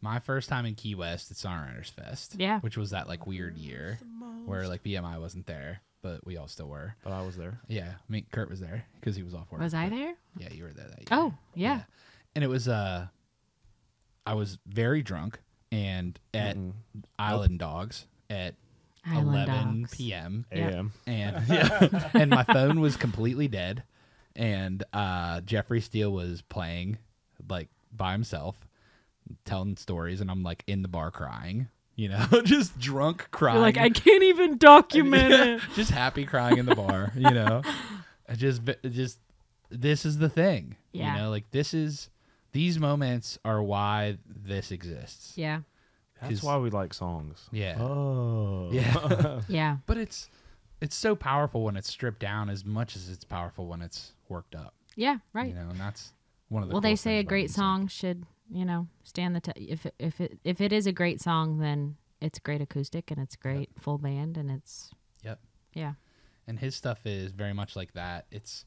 My first time in Key West at Songwriters Fest. Yeah. Which was that, like, weird year where, like, B M I wasn't there, but we all still were. But I was there. Yeah. I mean, Kurt was there because he was off work. Was I there? Yeah, you were there that year. Oh, yeah. yeah. And it was, uh, I was very drunk and at mm-mm. Island Dogs. At eleven p m and yeah, and my phone was completely dead, and uh, Jeffrey Steele was playing like by himself, telling stories, and I'm like in the bar crying, you know, just drunk crying. You're like, I can't even document yeah, it. Just happy crying in the bar, you know. I just, just this is the thing, yeah. you know, like this is these moments are why this exists. Yeah. That's why we like songs. Yeah. Oh. Yeah. yeah. But it's it's so powerful when it's stripped down as much as it's powerful when it's worked up. Yeah, right. You know, and that's one of the Well, cool they say a great song should, you know, stand the t if it, if it if it is a great song, then it's great acoustic and it's great yep. full band and it's Yep. Yeah. And his stuff is very much like that. It's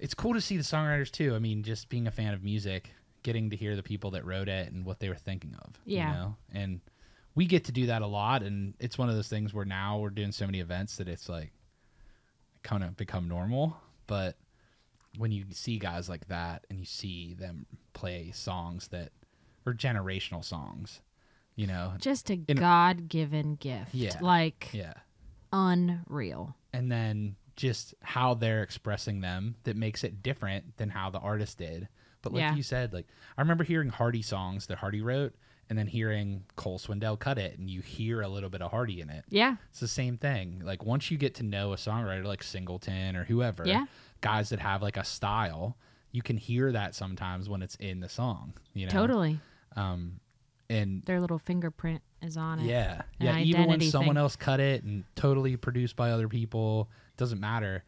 it's cool to see the songwriters too. I mean, just being a fan of music, getting to hear the people that wrote it and what they were thinking of. Yeah. You know? And we get to do that a lot. And it's one of those things where now we're doing so many events that it's like kind of become normal. But when you see guys like that and you see them play songs that are generational songs, you know, just a God-given gift. Yeah. Like, yeah. unreal. And then just how they're expressing them that makes it different than how the artist did. But like yeah. you said, like I remember hearing Hardy songs that Hardy wrote and then hearing Cole Swindell cut it, and you hear a little bit of Hardy in it. Yeah. It's the same thing. Like once you get to know a songwriter like Singleton or whoever, yeah. guys that have like a style, you can hear that sometimes when it's in the song. You know? Totally. Um, and their little fingerprint is on it. Yeah. Yeah. Even when someone else cut it and totally produced by other people, doesn't matter.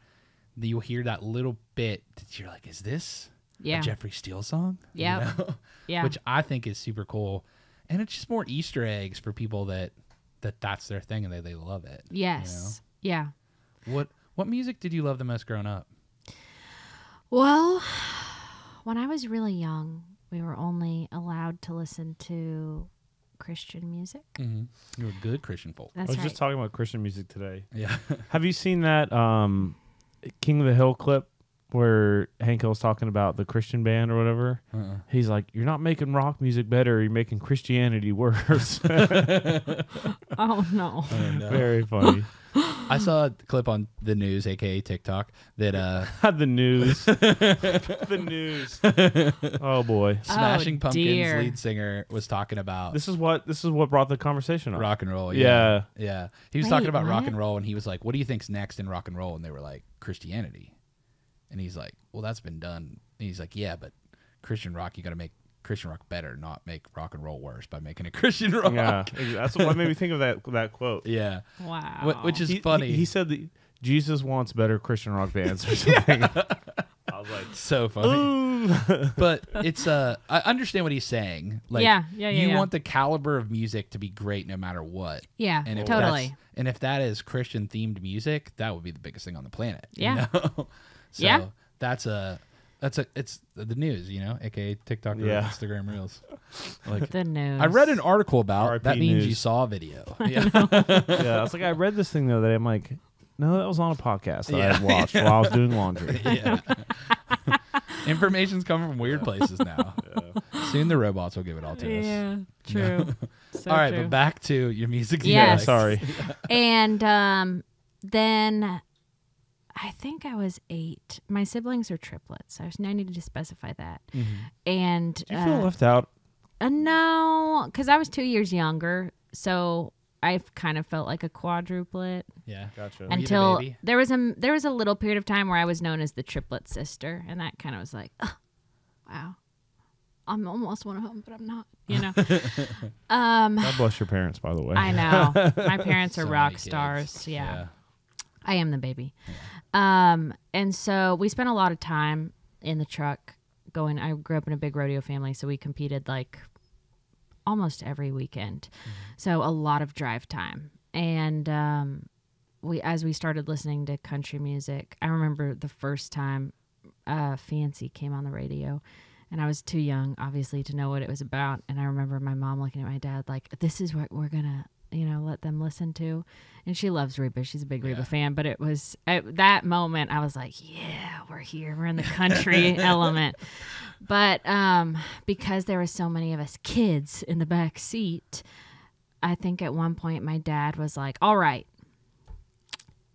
You'll hear that little bit that you're like, is this... Yeah. A Jeffrey Steele song. Yeah. You know? Yeah. Which I think is super cool. And it's just more Easter eggs for people that, that that's their thing and they, they love it. Yes. You know? Yeah. What what music did you love the most growing up? Well, when I was really young, we were only allowed to listen to Christian music. Mm-hmm. You were good Christian folk. That's I was right. just talking about Christian music today. Yeah. Have you seen that um King of the Hill clip? where Hank Hill's talking about the Christian band or whatever. Uh-uh. He's like, "You're not making rock music better. You're making Christianity worse." Oh, no. Oh, no. Very funny. I saw a clip on the news, a k a. TikTok, that... Uh, the news. The news. Oh, boy. Smashing oh, Pumpkins dear. lead singer was talking about... This is what this is what brought the conversation up. Rock and roll. Yeah. Yeah. yeah. He was Wait, talking about what? rock and roll, and he was like, "What do you think's next in rock and roll?" And they were like, "Christianity." And he's like, "Well, that's been done." And he's like, "Yeah, but Christian rock, you got to make Christian rock better, not make rock and roll worse by making it Christian rock." Yeah, that's what made me think of that that quote. Yeah, wow, Wh which is he, funny. He, he said that Jesus wants better Christian rock bands or something. Yeah. I was like, so funny. But it's uh, I understand what he's saying. Like, yeah, yeah, yeah. You yeah. want the caliber of music to be great no matter what. Yeah, and if totally. And if that is Christian themed music, that would be the biggest thing on the planet. Yeah. You know? So yeah. that's a, that's a, it's the news, you know, a k a. TikTok or yeah. Instagram Reels. Like, the news. I read an article about, R P that means news. you saw a video. Yeah. I yeah, I was like, I read this thing, though, that I'm like, no, that was on a podcast that yeah. I watched yeah. while I was doing laundry. Yeah. Information's coming from weird places now. Yeah. Soon the robots will give it all to yeah, us. Yeah, true. So all right, true. But back to your music. Yes. Yeah, sorry. And um, then... I think I was eight. My siblings are triplets. I was I needed to specify that. Mm-hmm. And did you uh, feel left out? Uh, no, because I was two years younger, so I've kind of felt like a quadruplet. Yeah, gotcha. Until the there was a there was a little period of time where I was known as the triplet sister, and that kind of was like, oh, wow, I'm almost one of them, but I'm not. You know. um, God bless your parents, by the way. I know my parents are so rock stars. Yeah. yeah. I am the baby. Yeah. Um, and so we spent a lot of time in the truck going. I grew up in a big rodeo family, so we competed like almost every weekend. Mm-hmm. So a lot of drive time. And um, we, as we started listening to country music, I remember the first time uh, Fancy came on the radio. And I was too young, obviously, to know what it was about. And I remember my mom looking at my dad like, this is what we're going to... you know, let them listen to. And she loves Reba. She's a big yeah. Reba fan. But it was at that moment I was like, yeah, we're here. We're in the country element. But um, because there were so many of us kids in the back seat, I think at one point my dad was like, all right,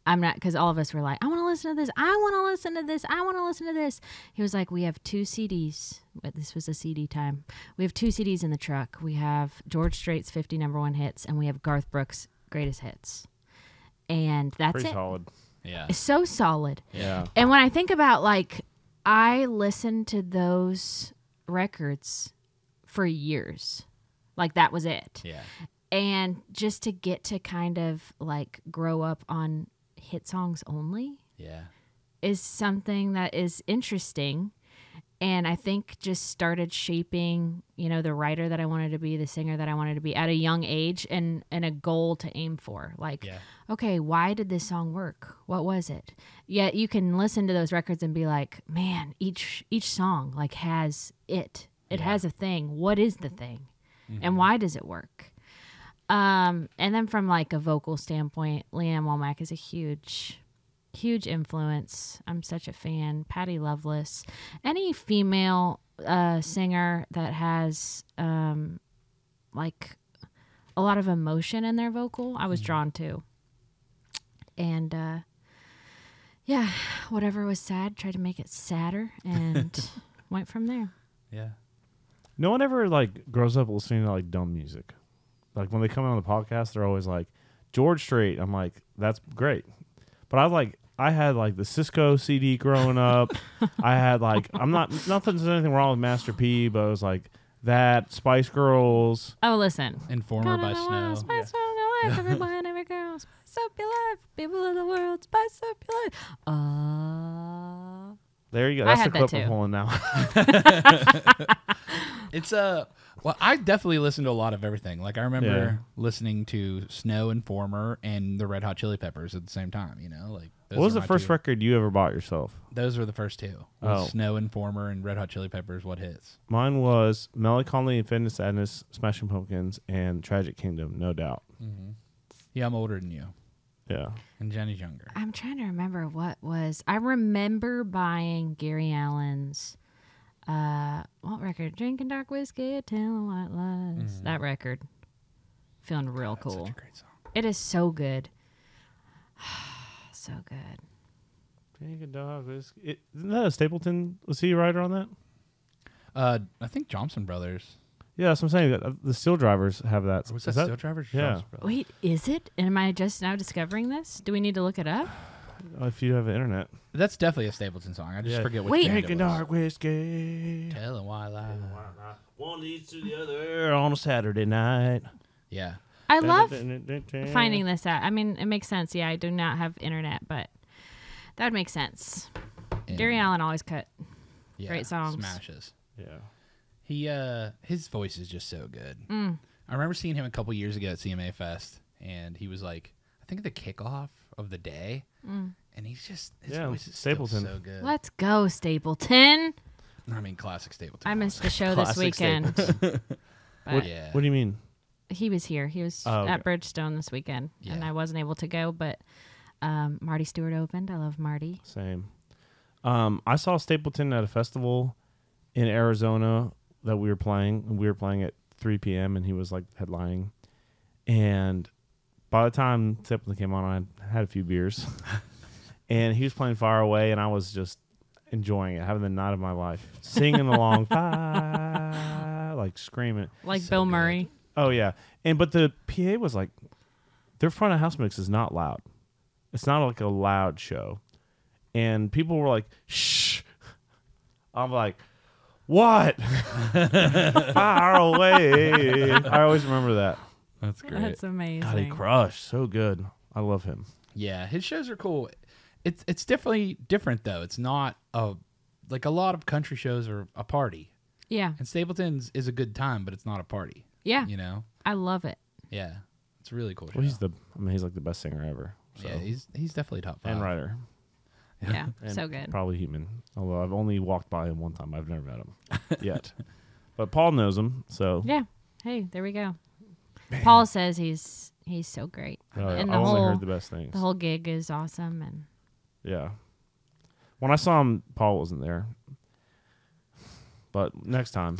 I'm not, because all of us were like, I want to listen to this. I want to listen to this. I want to listen to this. He was like, we have two C Ds. This was a C D time. We have two C Ds in the truck. We have George Strait's fifty number one hits, and we have Garth Brooks' greatest hits. And that's Pretty it. solid. Yeah. It's so solid. Yeah. And when I think about, like, I listened to those records for years. Like, that was it. Yeah. And just to get to kind of, like, grow up on hit songs only yeah is something that is interesting, and I think just started shaping, you know, the writer that I wanted to be, the singer that I wanted to be at a young age, and and a goal to aim for, like yeah. okay, why did this song work, what was it? Yet you can listen to those records and be like, man, each each song like has it it yeah. has a thing. What is the thing? Mm-hmm. And why does it work? Um, and then from like a vocal standpoint, Leanne Womack is a huge, huge influence. I'm such a fan. Patti Loveless, any female uh, singer that has um, like a lot of emotion in their vocal, I was drawn to. And uh, yeah, whatever was sad, tried to make it sadder, and went from there. Yeah. No one ever like grows up listening to like dumb music. Like, when they come on the podcast, they're always like, George Strait. I'm like, that's great. But I like, I had like the Cisco C D growing up. I had like, I'm not, nothing's anything wrong with Master P, but I was like, that, Spice Girls. Oh, listen. Informer by Snow. Spice yeah. Girls, every boy and every girl. Spice up your life. People of the world, spice up your life. Uh, there you go. That's the clip that I'm pulling now. It's a... Uh, well, I definitely listened to a lot of everything. Like, I remember yeah. listening to Snow, Informer, and the Red Hot Chili Peppers at the same time, you know? Like, those what was the first two. record you ever bought yourself? Those were the first two. Oh. Snow, Informer, and Red Hot Chili Peppers, what hits? Mine was Melancholy, Infinite Sadness, Smashing Pumpkins, and Tragic Kingdom, no doubt. Mm-hmm. Yeah, I'm older than you. Yeah. And Jenny's younger. I'm trying to remember what was. I remember buying Gary Allen's, uh, what record? Drinking dark whiskey and telling white lies. Mm. That record. Feeling real God, cool. Such a great song. It is so good. So good. Drinking dark whiskey. It, isn't that a Stapleton? Was he a writer on that? Uh, I think Johnson Brothers. Yeah, that's what I'm saying. The Steel Drivers have that. Or was is that Steel that? Drivers? Yeah. Wait, is it? Am I just now discovering this? Do we need to look it up? If you have internet. That's definitely a Stapleton song. I just yeah. forget what Wait. Band it was. Drinking dark whiskey. Telling why lie. One leads to the other on a Saturday night. Yeah. I love finding this out. I mean, it makes sense. Yeah, I do not have internet, but that would make sense. And Gary Allen always cut yeah, great songs. Smashes. Yeah. He uh his voice is just so good. Mm. I remember seeing him a couple years ago at C M A Fest, and he was like, I think the kickoff of the day, mm. and he's just his yeah, voice is Stapleton. Still so good. Let's go, Stapleton. I mean, classic Stapleton. I missed the show this weekend. What, yeah. what do you mean? He was here. He was oh, okay. at Bridgestone this weekend, yeah. and I wasn't able to go. But um, Marty Stewart opened. I love Marty. Same. Um, I saw Stapleton at a festival in Arizona. That we were playing, we were playing at three p m and he was like headlining. And by the time Stapleton came on, I had a few beers, and he was playing Far Away, and I was just enjoying it, having the night of my life, singing along, fire, like screaming, like so Bill good. Murray. Oh yeah, and but the P A was like, their front of house mix is not loud. It's not like a loud show, and people were like, shh. I'm like. What? Far away. I always remember that. That's great. That's amazing. God, he crushed. So good. I love him. Yeah, his shows are cool. It's it's definitely different though. It's not a like a lot of country shows are a party. Yeah. And Stapleton's is a good time, but it's not a party. Yeah. You know? I love it. Yeah. It's a really cool. Well, show. he's the I mean he's like the best singer ever. So. Yeah, he's he's definitely top five. And writer. Yeah, and so good. Probably human. Although I've only walked by him one time. I've never met him yet. But Paul knows him, so yeah. Hey, there we go. Man. Paul says he's he's so great. Oh, and yeah. the I whole, only heard the best things. The whole gig is awesome, and yeah. When I saw him, Paul wasn't there. But next time,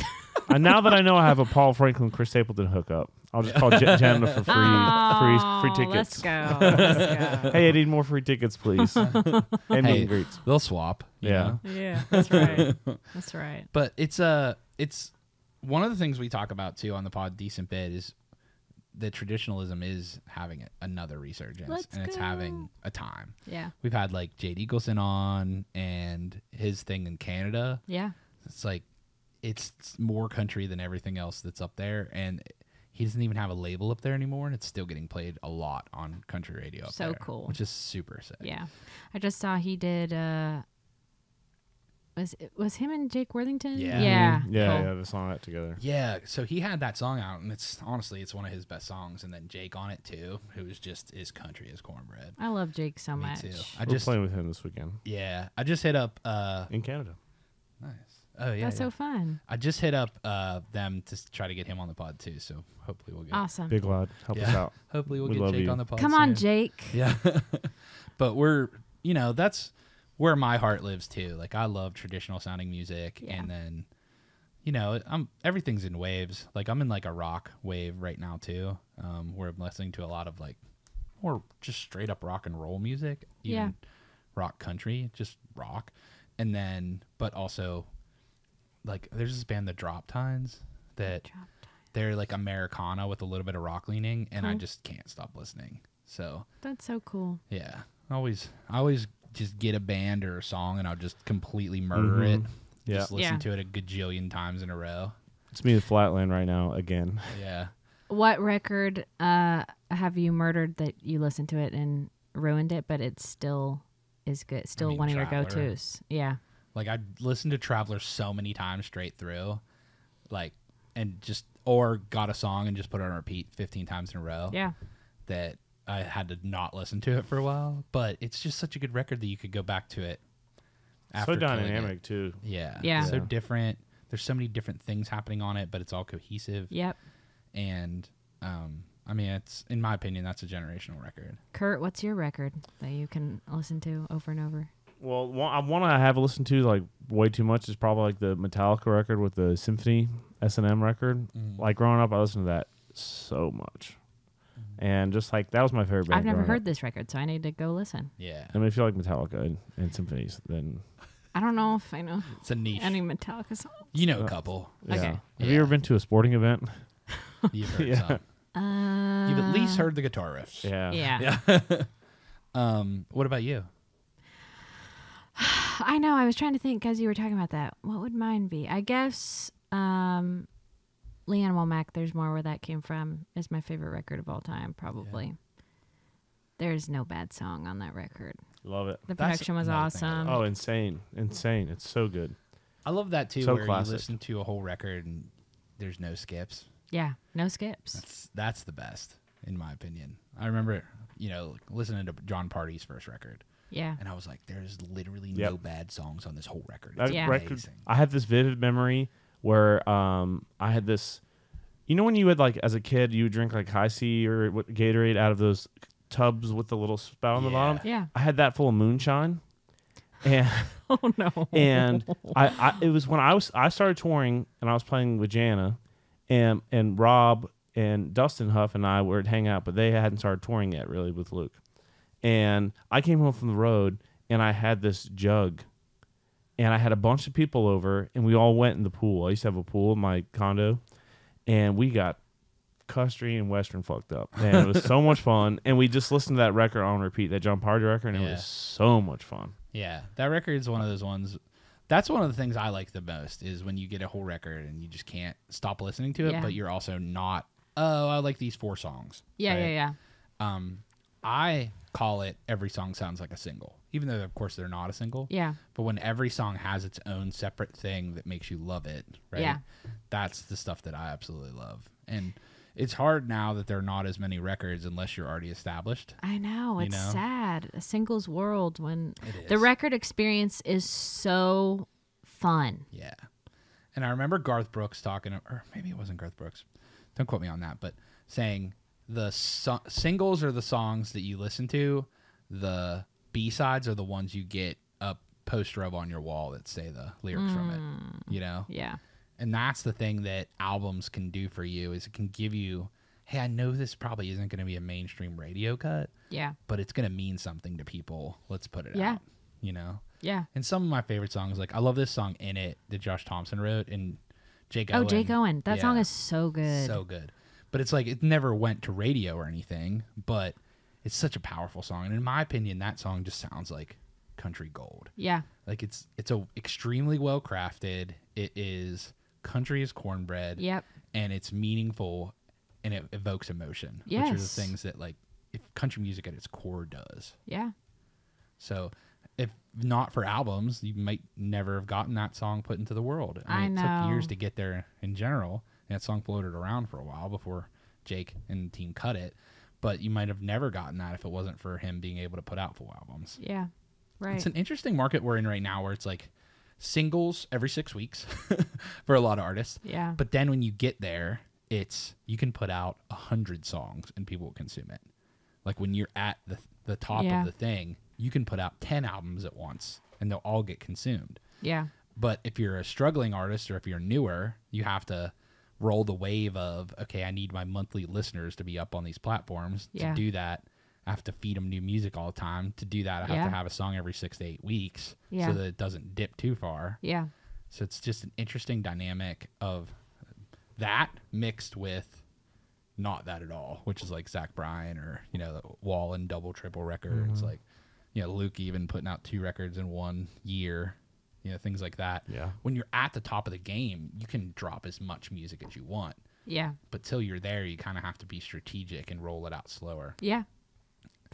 and now that I know I have a Paul Franklin, Chris Stapleton hookup, I'll just call J Jenna for free, oh, free, free tickets. Let's go. Let's go. Hey, I need more free tickets, please. And hey, greets. They'll swap. Yeah, know? yeah, that's right. That's right. But it's a, uh, it's one of the things we talk about too on the pod, decent bit, is that traditionalism is having another resurgence, Let's and go. it's having a time. Yeah, we've had like Jade Eagleson on and his thing in Canada. Yeah, it's like. It's more country than everything else that's up there, and he doesn't even have a label up there anymore, and it's still getting played a lot on country radio up there. So cool. Which is super sick. Yeah. I just saw he did, uh, was it, was him and Jake Worthington? Yeah. Yeah, yeah, cool. yeah, the song out together. Yeah, so he had that song out, and it's honestly, it's one of his best songs, and then Jake on it, too, who is just as country as cornbread. I love Jake so Me much. Me, too. I We're just, playing with him this weekend. Yeah. I just hit up. Uh, In Canada. Nice. Oh yeah, that's yeah. so fun. I just hit up uh, them to try to get him on the pod too, so hopefully we'll get awesome. Big Lod, help yeah. us out. Hopefully we'll we get Jake you. on the pod. Come soon. on, Jake. Yeah, but we're you know that's where my heart lives too. Like I love traditional sounding music, yeah. and then you know I'm everything's in waves. Like I'm in like a rock wave right now too, um, where I'm listening to a lot of like more just straight up rock and roll music, even yeah. rock country, just rock, and then but also. Like there's this band, the Drop Tines, that Drop they're like Americana with a little bit of rock leaning, and cool. I just can't stop listening. So that's so cool. Yeah, I always, I always just get a band or a song, and I'll just completely murder mm-hmm. it. Yeah, just listen yeah. to it a gajillion times in a row. It's me with Flatland right now again. Yeah. What record uh, have you murdered that you listened to it and ruined it, but it still is good? It's still I mean, one Traveler. of your go tos. Yeah. Like, I listened to Traveler so many times straight through, like, and just, or got a song and just put it on repeat fifteen times in a row. Yeah. That I had to not listen to it for a while. But it's just such a good record that you could go back to it after. So dynamic, too. Yeah. Yeah. So different. There's so many different things happening on it, but it's all cohesive. Yep. And um, I mean, it's, in my opinion, that's a generational record. Kurt, what's your record that you can listen to over and over? Well, one I want to have listened to like way too much is probably like the Metallica record with the Symphony S and M record. Mm. Like growing up, I listened to that so much, mm. and just like that was my favorite band. I've never heard up. this record, so I need to go listen. Yeah, I mean, if you like Metallica and, and Symphonies, then I don't know if I know. It's a niche. Any Metallica songs? You know, a couple. Yeah. Okay. Have yeah. you ever been to a sporting event? You've heard yeah. some. Uh, You've at least heard the guitar riffs. Yeah. Yeah. yeah. um, what about you? I know. I was trying to think because you were talking about that. What would mine be? I guess um, Leanne Womack, There's More Where That Came From, is my favorite record of all time, probably. Yeah. There's no bad song on that record. Love it. The That's production was awesome. Oh, insane. Insane. It's so good. I love that, too, so where classic. You listen to a whole record and there's no skips. Yeah, no skips. That's that's the best, in my opinion. I remember, you know, listening to John Party's first record. Yeah. And I was like, there's literally yep. no bad songs on this whole record. It's yeah. record, I had this vivid memory where um, I had this, you know when you would, like, as a kid, you would drink, like, High C or Gatorade out of those tubs with the little spout on yeah. the bottom? Yeah. I had that full of moonshine. And oh, no. And I, I it was when I was I started touring and I was playing with Jana. And and Rob and Dustin Huff and I would hang out, but they hadn't started touring yet, really, with Luke. And I came home from the road, and I had this jug. And I had a bunch of people over, and we all went in the pool. I used to have a pool in my condo. And we got country and Western fucked up. And it was so much fun. And we just listened to that record on repeat, that John Party record, and yeah. it was so much fun. Yeah, that record is one of those ones. That's one of the things I like the most is when you get a whole record and you just can't stop listening to it, yeah. but you're also not, oh, I like these four songs. Yeah, right? yeah, yeah. Um, I call it every song sounds like a single, even though, of course, they're not a single. Yeah. But when every song has its own separate thing that makes you love it, right? Yeah. That's the stuff that I absolutely love. And it's hard now that there are not as many records unless you're already established. I know. It's know? sad. A singles world when the record experience is so fun. Yeah. And I remember Garth Brooks talking, or maybe it wasn't Garth Brooks. Don't quote me on that, but saying the so singles are the songs that you listen to. The B-sides are the ones you get a poster of on your wall that say the lyrics mm. from it, you know? Yeah. And that's the thing that albums can do for you is it can give you, hey, I know this probably isn't going to be a mainstream radio cut. Yeah. But it's going to mean something to people. Let's put it yeah. out. You know? Yeah. And some of my favorite songs, like I love this song In It that Josh Thompson wrote and Jake oh, Owen. Oh, Jake Owen. That yeah, song is so good. So good. But it's like it never went to radio or anything, but it's such a powerful song. And in my opinion, that song just sounds like country gold. Yeah. Like it's it's a extremely well crafted. It is country is cornbread, yep, and it's meaningful, and it evokes emotion, yes. which are the things that, like, if country music at its core does. Yeah. So, if not for albums, you might never have gotten that song put into the world. I, mean, I know. It took years to get there in general, and that song floated around for a while before Jake and the team cut it, but you might have never gotten that if it wasn't for him being able to put out full albums. Yeah, right. It's an interesting market we're in right now where it's like, singles every six weeks for a lot of artists. Yeah. But then when you get there, it's you can put out a hundred songs and people will consume it. Like when you're at the the top yeah. of the thing, you can put out ten albums at once and they'll all get consumed. Yeah. But if you're a struggling artist or if you're newer, you have to roll the wave of, okay, I need my monthly listeners to be up on these platforms. Yeah. To do that, I have to feed them new music all the time. To do that, I have yeah. to have a song every six to eight weeks yeah. so that it doesn't dip too far. Yeah. So it's just an interesting dynamic of that mixed with not that at all, which is like Zach Bryan or, you know, the Wall and double, triple records. Mm-hmm. Like, you know, Luke even putting out two records in one year, you know, things like that. Yeah. When you're at the top of the game, you can drop as much music as you want. Yeah. But till you're there, you kind of have to be strategic and roll it out slower. Yeah.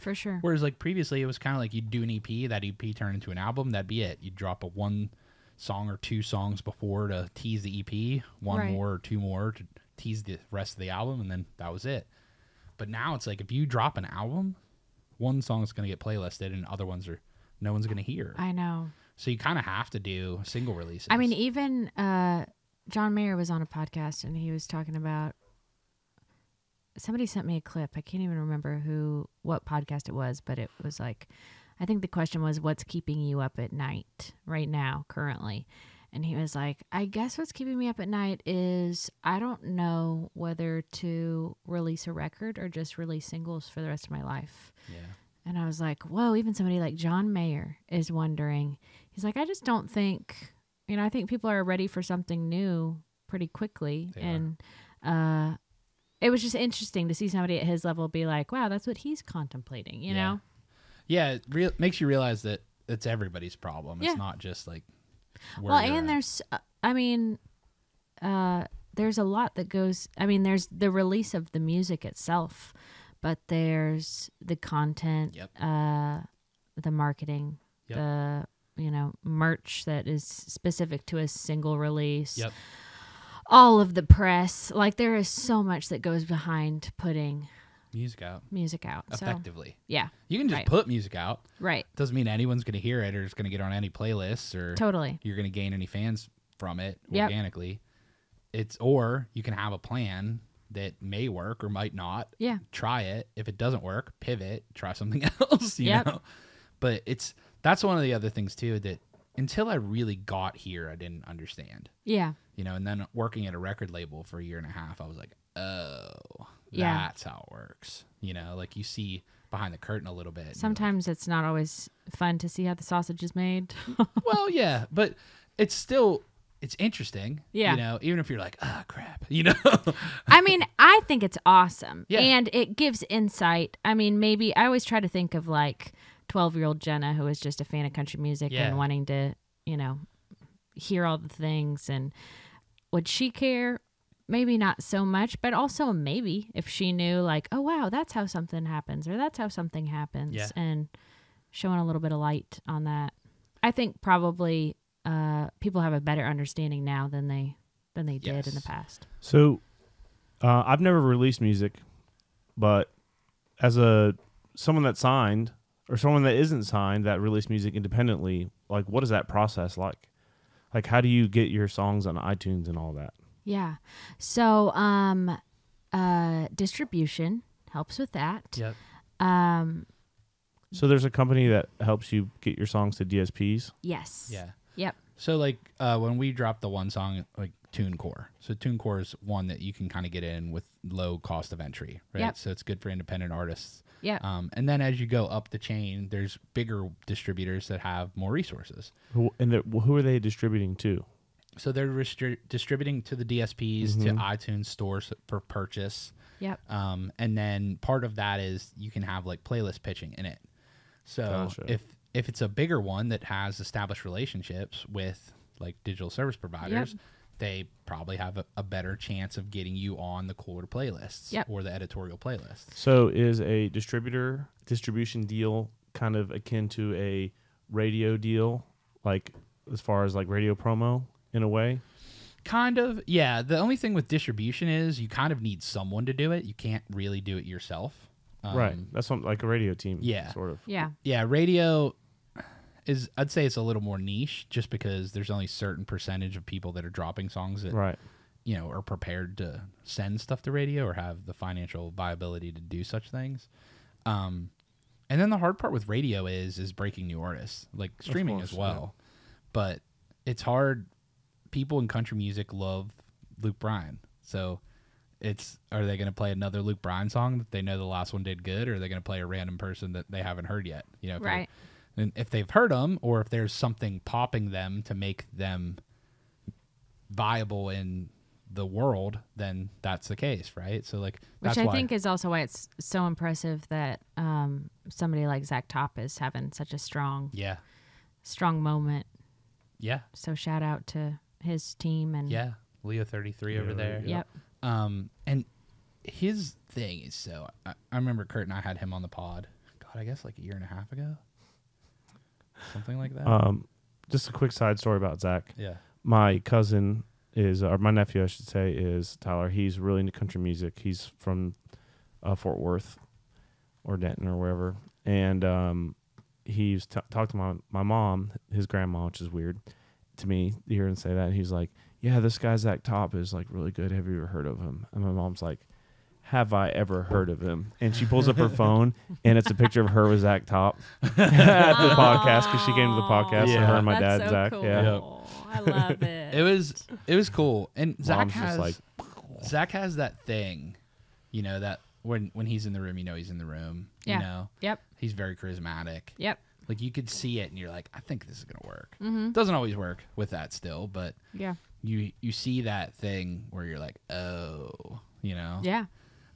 For sure. Whereas, like, previously, it was kind of like you'd do an E P, that E P turned into an album, that'd be it. You'd drop a one song or two songs before to tease the E P, one right. more or two more to tease the rest of the album, and then that was it. But now it's like if you drop an album, one song's going to get playlisted and other ones are no one's going to hear. I know. So you kind of have to do single releases. I mean, even uh, John Mayer was on a podcast, and he was talking about somebody sent me a clip. I can't even remember who, what podcast it was, but it was like, I think the question was, what's keeping you up at night right now, currently? And he was like, I guess what's keeping me up at night is I don't know whether to release a record or just release singles for the rest of my life. Yeah. And I was like, whoa, even somebody like John Mayer is wondering. He's like, I just don't think, you know, I think people are ready for something new pretty quickly. They and uh, it was just interesting to see somebody at his level be like, wow, that's what he's contemplating, you yeah. know? Yeah, it re- makes you realize that it's everybody's problem. Yeah. It's not just like... Well, and at. there's, uh, I mean, uh, there's a lot that goes, I mean, there's the release of the music itself, but there's the content, yep. uh, the marketing, yep. the, you know, merch that is specific to a single release, yep. all of the press. Like, there is so much that goes behind putting music out, music out effectively. So, yeah. You can just right. put music out. Right. Doesn't mean anyone's going to hear it or it's going to get on any playlists or totally. You're going to gain any fans from it yep. organically. It's, or you can have a plan that may work or might not. Yeah. Try it. If it doesn't work, pivot, try something else, you yep. know? But it's, that's one of the other things too, that until I really got here, I didn't understand. Yeah. You know, and then working at a record label for a year and a half, I was like, oh, yeah. that's how it works. You know, like you see behind the curtain a little bit. Sometimes like, it's not always fun to see how the sausage is made. Well, yeah, but it's still, it's interesting. Yeah. You know, even if you're like, oh, crap, you know. I mean, I think it's awesome. Yeah. And it gives insight. I mean, maybe I always try to think of like twelve-year-old Jenna who is just a fan of country music yeah. and wanting to, you know, hear all the things. And would she care? Maybe not so much, but also maybe if she knew like, oh, wow, that's how something happens or that's how something happens yeah. and showing a little bit of light on that. I think probably uh, people have a better understanding now than they than they yes. did in the past. So uh, I've never released music, but as a someone that's signed or someone that isn't signed that released music independently, like what is that process like? Like how do you get your songs on iTunes and all that? Yeah. So um, uh, distribution helps with that. Yep. Um, so there's a company that helps you get your songs to D S Ps? Yes. Yeah. Yep. So like uh, when we dropped the one song, like TuneCore. So TuneCore is one that you can kind of get in with low cost of entry, right? Yep. So it's good for independent artists. Yeah. Um, and then as you go up the chain, there's bigger distributors that have more resources. Who, and who are they distributing to? So they're restri- distributing to the D S Ps, mm-hmm. to iTunes stores for purchase. Yep. Um, and then part of that is you can have like playlist pitching in it. So gotcha. if if it's a bigger one that has established relationships with like digital service providers, yep. they probably have a, a better chance of getting you on the core playlists yep. or the editorial playlists. So is a distributor distribution deal kind of akin to a radio deal, like as far as like radio promo? In a way? Kind of, yeah. The only thing with distribution is you kind of need someone to do it. You can't really do it yourself. Um, right. That's what, like a radio team, yeah. sort of. Yeah. Yeah, radio is, I'd say it's a little more niche just because there's only a certain percentage of people that are dropping songs that right. you know, are prepared to send stuff to radio or have the financial viability to do such things. Um, and then the hard part with radio is is breaking new artists, like streaming course, as well. Yeah. But it's hard... People in country music love Luke Bryan. So it's, are they going to play another Luke Bryan song that they know the last one did good, or are they going to play a random person that they haven't heard yet? You know, if right. and if they've heard them or if there's something popping them to make them viable in the world, then that's the case, right? So like, that's which I why. think is also why it's so impressive that um, somebody like Zach Top is having such a strong, yeah. strong moment. Yeah. So shout out to his team and yeah Leo thirty-three yeah, over there yeah. yep um and his thing is so I, I remember Kurt and I had him on the pod god I guess like a year and a half ago something like that um just a quick side story about Zach yeah my cousin is or my nephew I should say is Tyler he's really into country music he's from uh, Fort Worth or Denton or wherever and um he's t- talked to my my mom his grandma which is weird to me here and say that and he's like yeah this guy Zach Top is like really good have you ever heard of him and my mom's like have I ever heard of him? And she pulls up her phone, and it's a picture of her with Zach Top at the Aww. podcast, because she came to the podcast, yeah. and her and my That's dad, so Zach. Cool. Yeah, I love it. It was it was cool, and Zach Mom's has like, Zach has that thing, you know, that when when he's in the room, you know he's in the room. Yeah. You know, yep. He's very charismatic. Yep. Like you could see it, and you're like, I think this is gonna work. Mm-hmm. Doesn't always work with that still, but yeah, you you see that thing where you're like, oh, you know, yeah.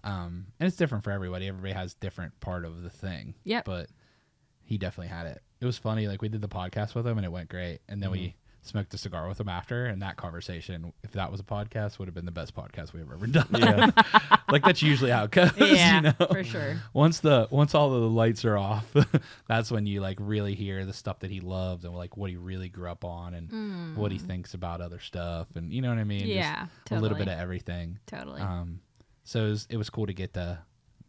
Um, and it's different for everybody. Everybody has different part of the thing. Yeah. But he definitely had it. It was funny. Like we did the podcast with him and it went great. And then mm-hmm. we smoked a cigar with him after. And that conversation, if that was a podcast, would have been the best podcast we've ever done. Yeah. Like that's usually how it goes. Yeah, you know? For sure. Once the once all the lights are off, that's when you like really hear the stuff that he loves and like what he really grew up on and mm. what he thinks about other stuff. And you know what I mean? Yeah, just totally. A little bit of everything. Totally. Um. So it was, it was cool to get to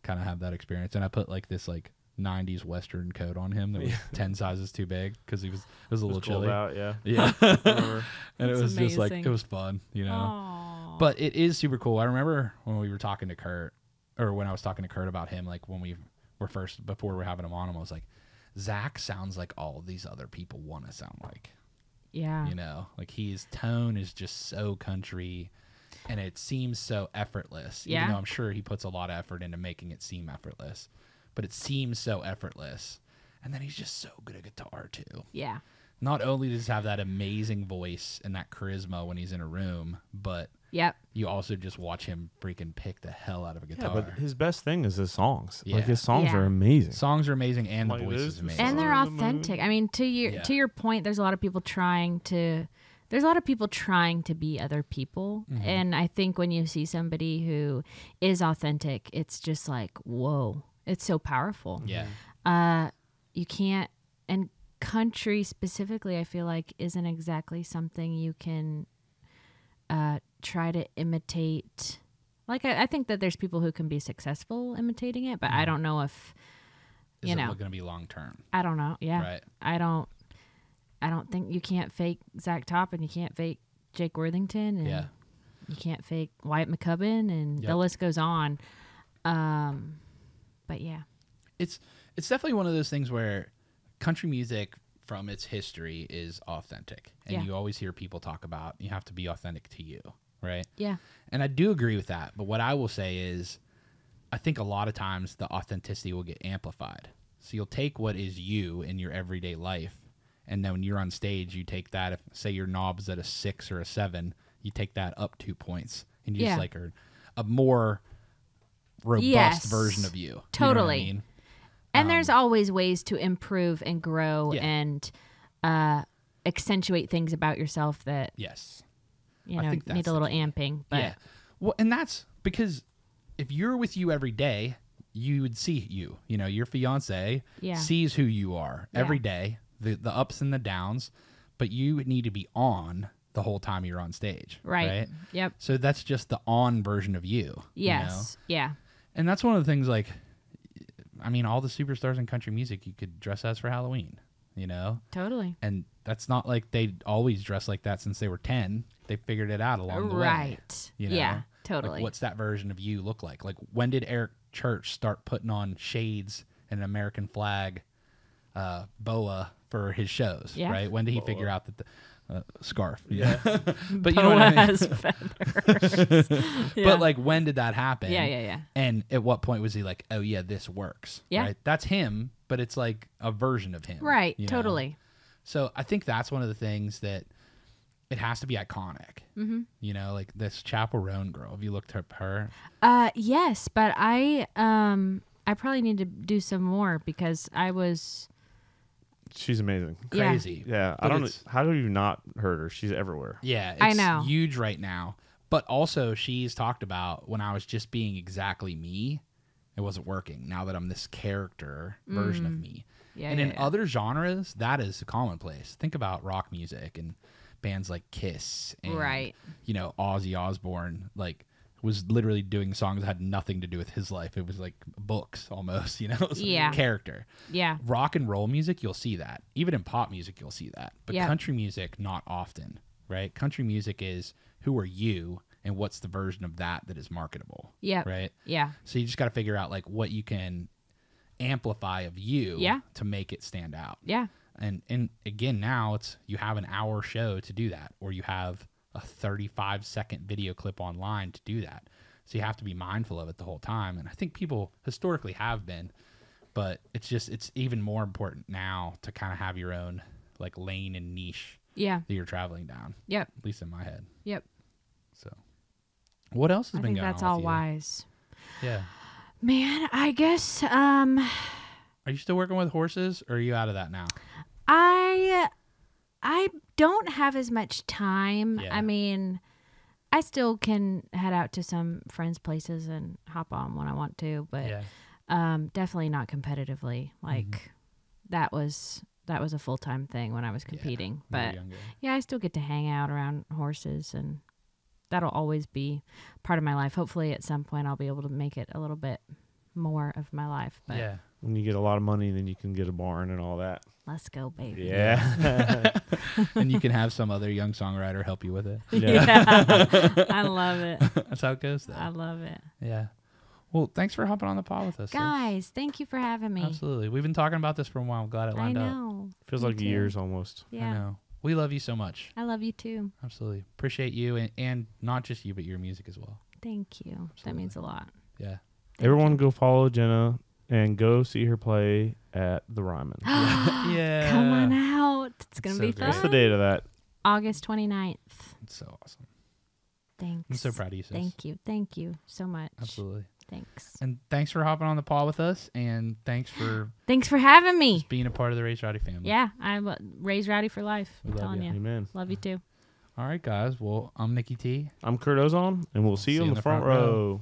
kind of have that experience. And I put like this like nineties Western coat on him that was yeah. ten sizes too big because he was, it was a it little was chilly. Cold out, yeah. Yeah. And That's it was amazing. Just like, it was fun, you know. Aww. But it is super cool. I remember when we were talking to Kurt, or when I was talking to Kurt about him, like when we were first, before we were having him on, him, I was like, Zach sounds like all these other people want to sound like. Yeah. You know, like his tone is just so country. And it seems so effortless, yeah. even though I'm sure he puts a lot of effort into making it seem effortless. But it seems so effortless. And then he's just so good at guitar, too. Yeah. Not only does he have that amazing voice and that charisma when he's in a room, but yep. you also just watch him freaking pick the hell out of a guitar. Yeah, but his best thing is his songs. Yeah. Like, his songs yeah. are amazing. Songs are amazing, and like the voice is amazing. And they're authentic. I mean, to your, yeah. to your point, there's a lot of people trying to... There's a lot of people trying to be other people. Mm-hmm. And I think when you see somebody who is authentic, it's just like, whoa, it's so powerful. Yeah. Uh, you can't, and country specifically, I feel like isn't exactly something you can uh, try to imitate. Like, I, I think that there's people who can be successful imitating it, but mm-hmm. I don't know if, you is know. Is it going to be long-term? I don't know. Yeah. Right. I don't. I don't think you can't fake Zach Top and you can't fake Jake Worthington and yeah. you can't fake Wyatt McCubbin and yep. the list goes on. Um, but yeah, it's, it's definitely one of those things where country music from its history is authentic and yeah. you always hear people talk about, you have to be authentic to you. Right. Yeah. And I do agree with that. But what I will say is I think a lot of times the authenticity will get amplified. So you'll take what is you in your everyday life. And then when you're on stage, you take that, if, say your knob's at a six or a seven, you take that up two points. And you yeah. just like are a more robust yes. version of you. Totally. You know what I mean? And um, there's always ways to improve and grow yeah. and uh, accentuate things about yourself that yes, you know, need a little amping. But. Yeah. Well, and that's because if you're with you every day, you would see you. You know, your fiance yeah. sees who you are yeah. every day. The, the ups and the downs, but you need to be on the whole time you're on stage. Right. Right? Yep. So that's just the on version of you. Yes. You know? Yeah. And that's one of the things like, I mean, all the superstars in country music, you could dress as for Halloween, you know? Totally. And that's not like they always dress like that since they were ten. They figured it out along the way. Right. You know? Yeah, totally. Like, what's that version of you look like? Like when did Eric Church start putting on shades and an American flag uh, boa for his shows, yeah. right? When did he Whoa. figure out that the uh, scarf? Yeah, but Boa's you know what I mean. Feathers. yeah. But like, when did that happen? Yeah, yeah, yeah. And at what point was he like, "Oh yeah, this works"? Yeah, right? That's him, but it's like a version of him, right? You know? Totally. So I think that's one of the things that it has to be iconic. Mm-hmm. You know, like this Chappell Roan girl. Have you looked up her? Uh, yes, but I um I probably need to do some more because I was. She's amazing. Crazy. Yeah. yeah. I don't how do you not heard her? She's everywhere. Yeah. It's I know. Huge right now. But also she's talked about when I was just being exactly me, it wasn't working. Now that I'm this character mm. version of me. Yeah, and yeah, in yeah. other genres, that is commonplace. Think about rock music and bands like Kiss and right. you know, Ozzy Osbourne, like was literally doing songs that had nothing to do with his life. It was like books almost, you know? It was yeah. like character. Yeah. Rock and roll music, you'll see that. Even in pop music, you'll see that. But yep. country music, not often, right? Country music is who are you and what's the version of that that is marketable. Yeah. Right? Yeah. So you just got to figure out, like, what you can amplify of you yeah. to make it stand out. Yeah. And and again, now it's you have an hour show to do that, or you have a thirty-five second video clip online to do that. So you have to be mindful of it the whole time. And I think people historically have been, but it's just, it's even more important now to kind of have your own, like, lane and niche yeah. that you're traveling down. Yep. At least in my head. Yep. So what else has I been think going that's on? That's all with you? Wise. Yeah. Man, I guess, um, are you still working with horses, or are you out of that now? I I don't have as much time. Yeah. I mean, I still can head out to some friends' places and hop on when I want to, but yeah. um, definitely not competitively. Like mm-hmm. that was that was a full time thing when I was competing. Yeah, but yeah, I still get to hang out around horses, and that'll always be part of my life. Hopefully, at some point, I'll be able to make it a little bit more of my life. But yeah. When you get a lot of money, then you can get a barn and all that. Let's go, baby. Yeah. And you can have some other young songwriter help you with it. Yeah. yeah. I love it. That's how it goes, though. I love it. Yeah. Well, thanks for hopping on the pod with us. Guys, sis. Thank you for having me. Absolutely. We've been talking about this for a while. I'm glad it lined up. I know. Up. Feels me like too. Years almost. Yeah. I know. We love you so much. I love you, too. Absolutely. Appreciate you, and, and not just you, but your music as well. Thank you. Absolutely. That means a lot. Yeah. Thank Everyone you. Go follow Jenna. And go see her play at the Ryman. Yeah. Come on out. It's going to so be great. Fun. What's the date of that? August twenty-ninth. It's so awesome. Thanks. I'm so proud of you, sis. Thank you. Thank you so much. Absolutely. Thanks. And thanks for hopping on the pod with us. And thanks for... thanks for having me. Being a part of the Raised Rowdy family. Yeah. I'm Raised Rowdy for life. We I'm love telling you. you. Amen. Love you, too. All right, guys. Well, I'm Nikki T. I'm Kurt Ozon. And we'll see, see you in the, the front, front row. row.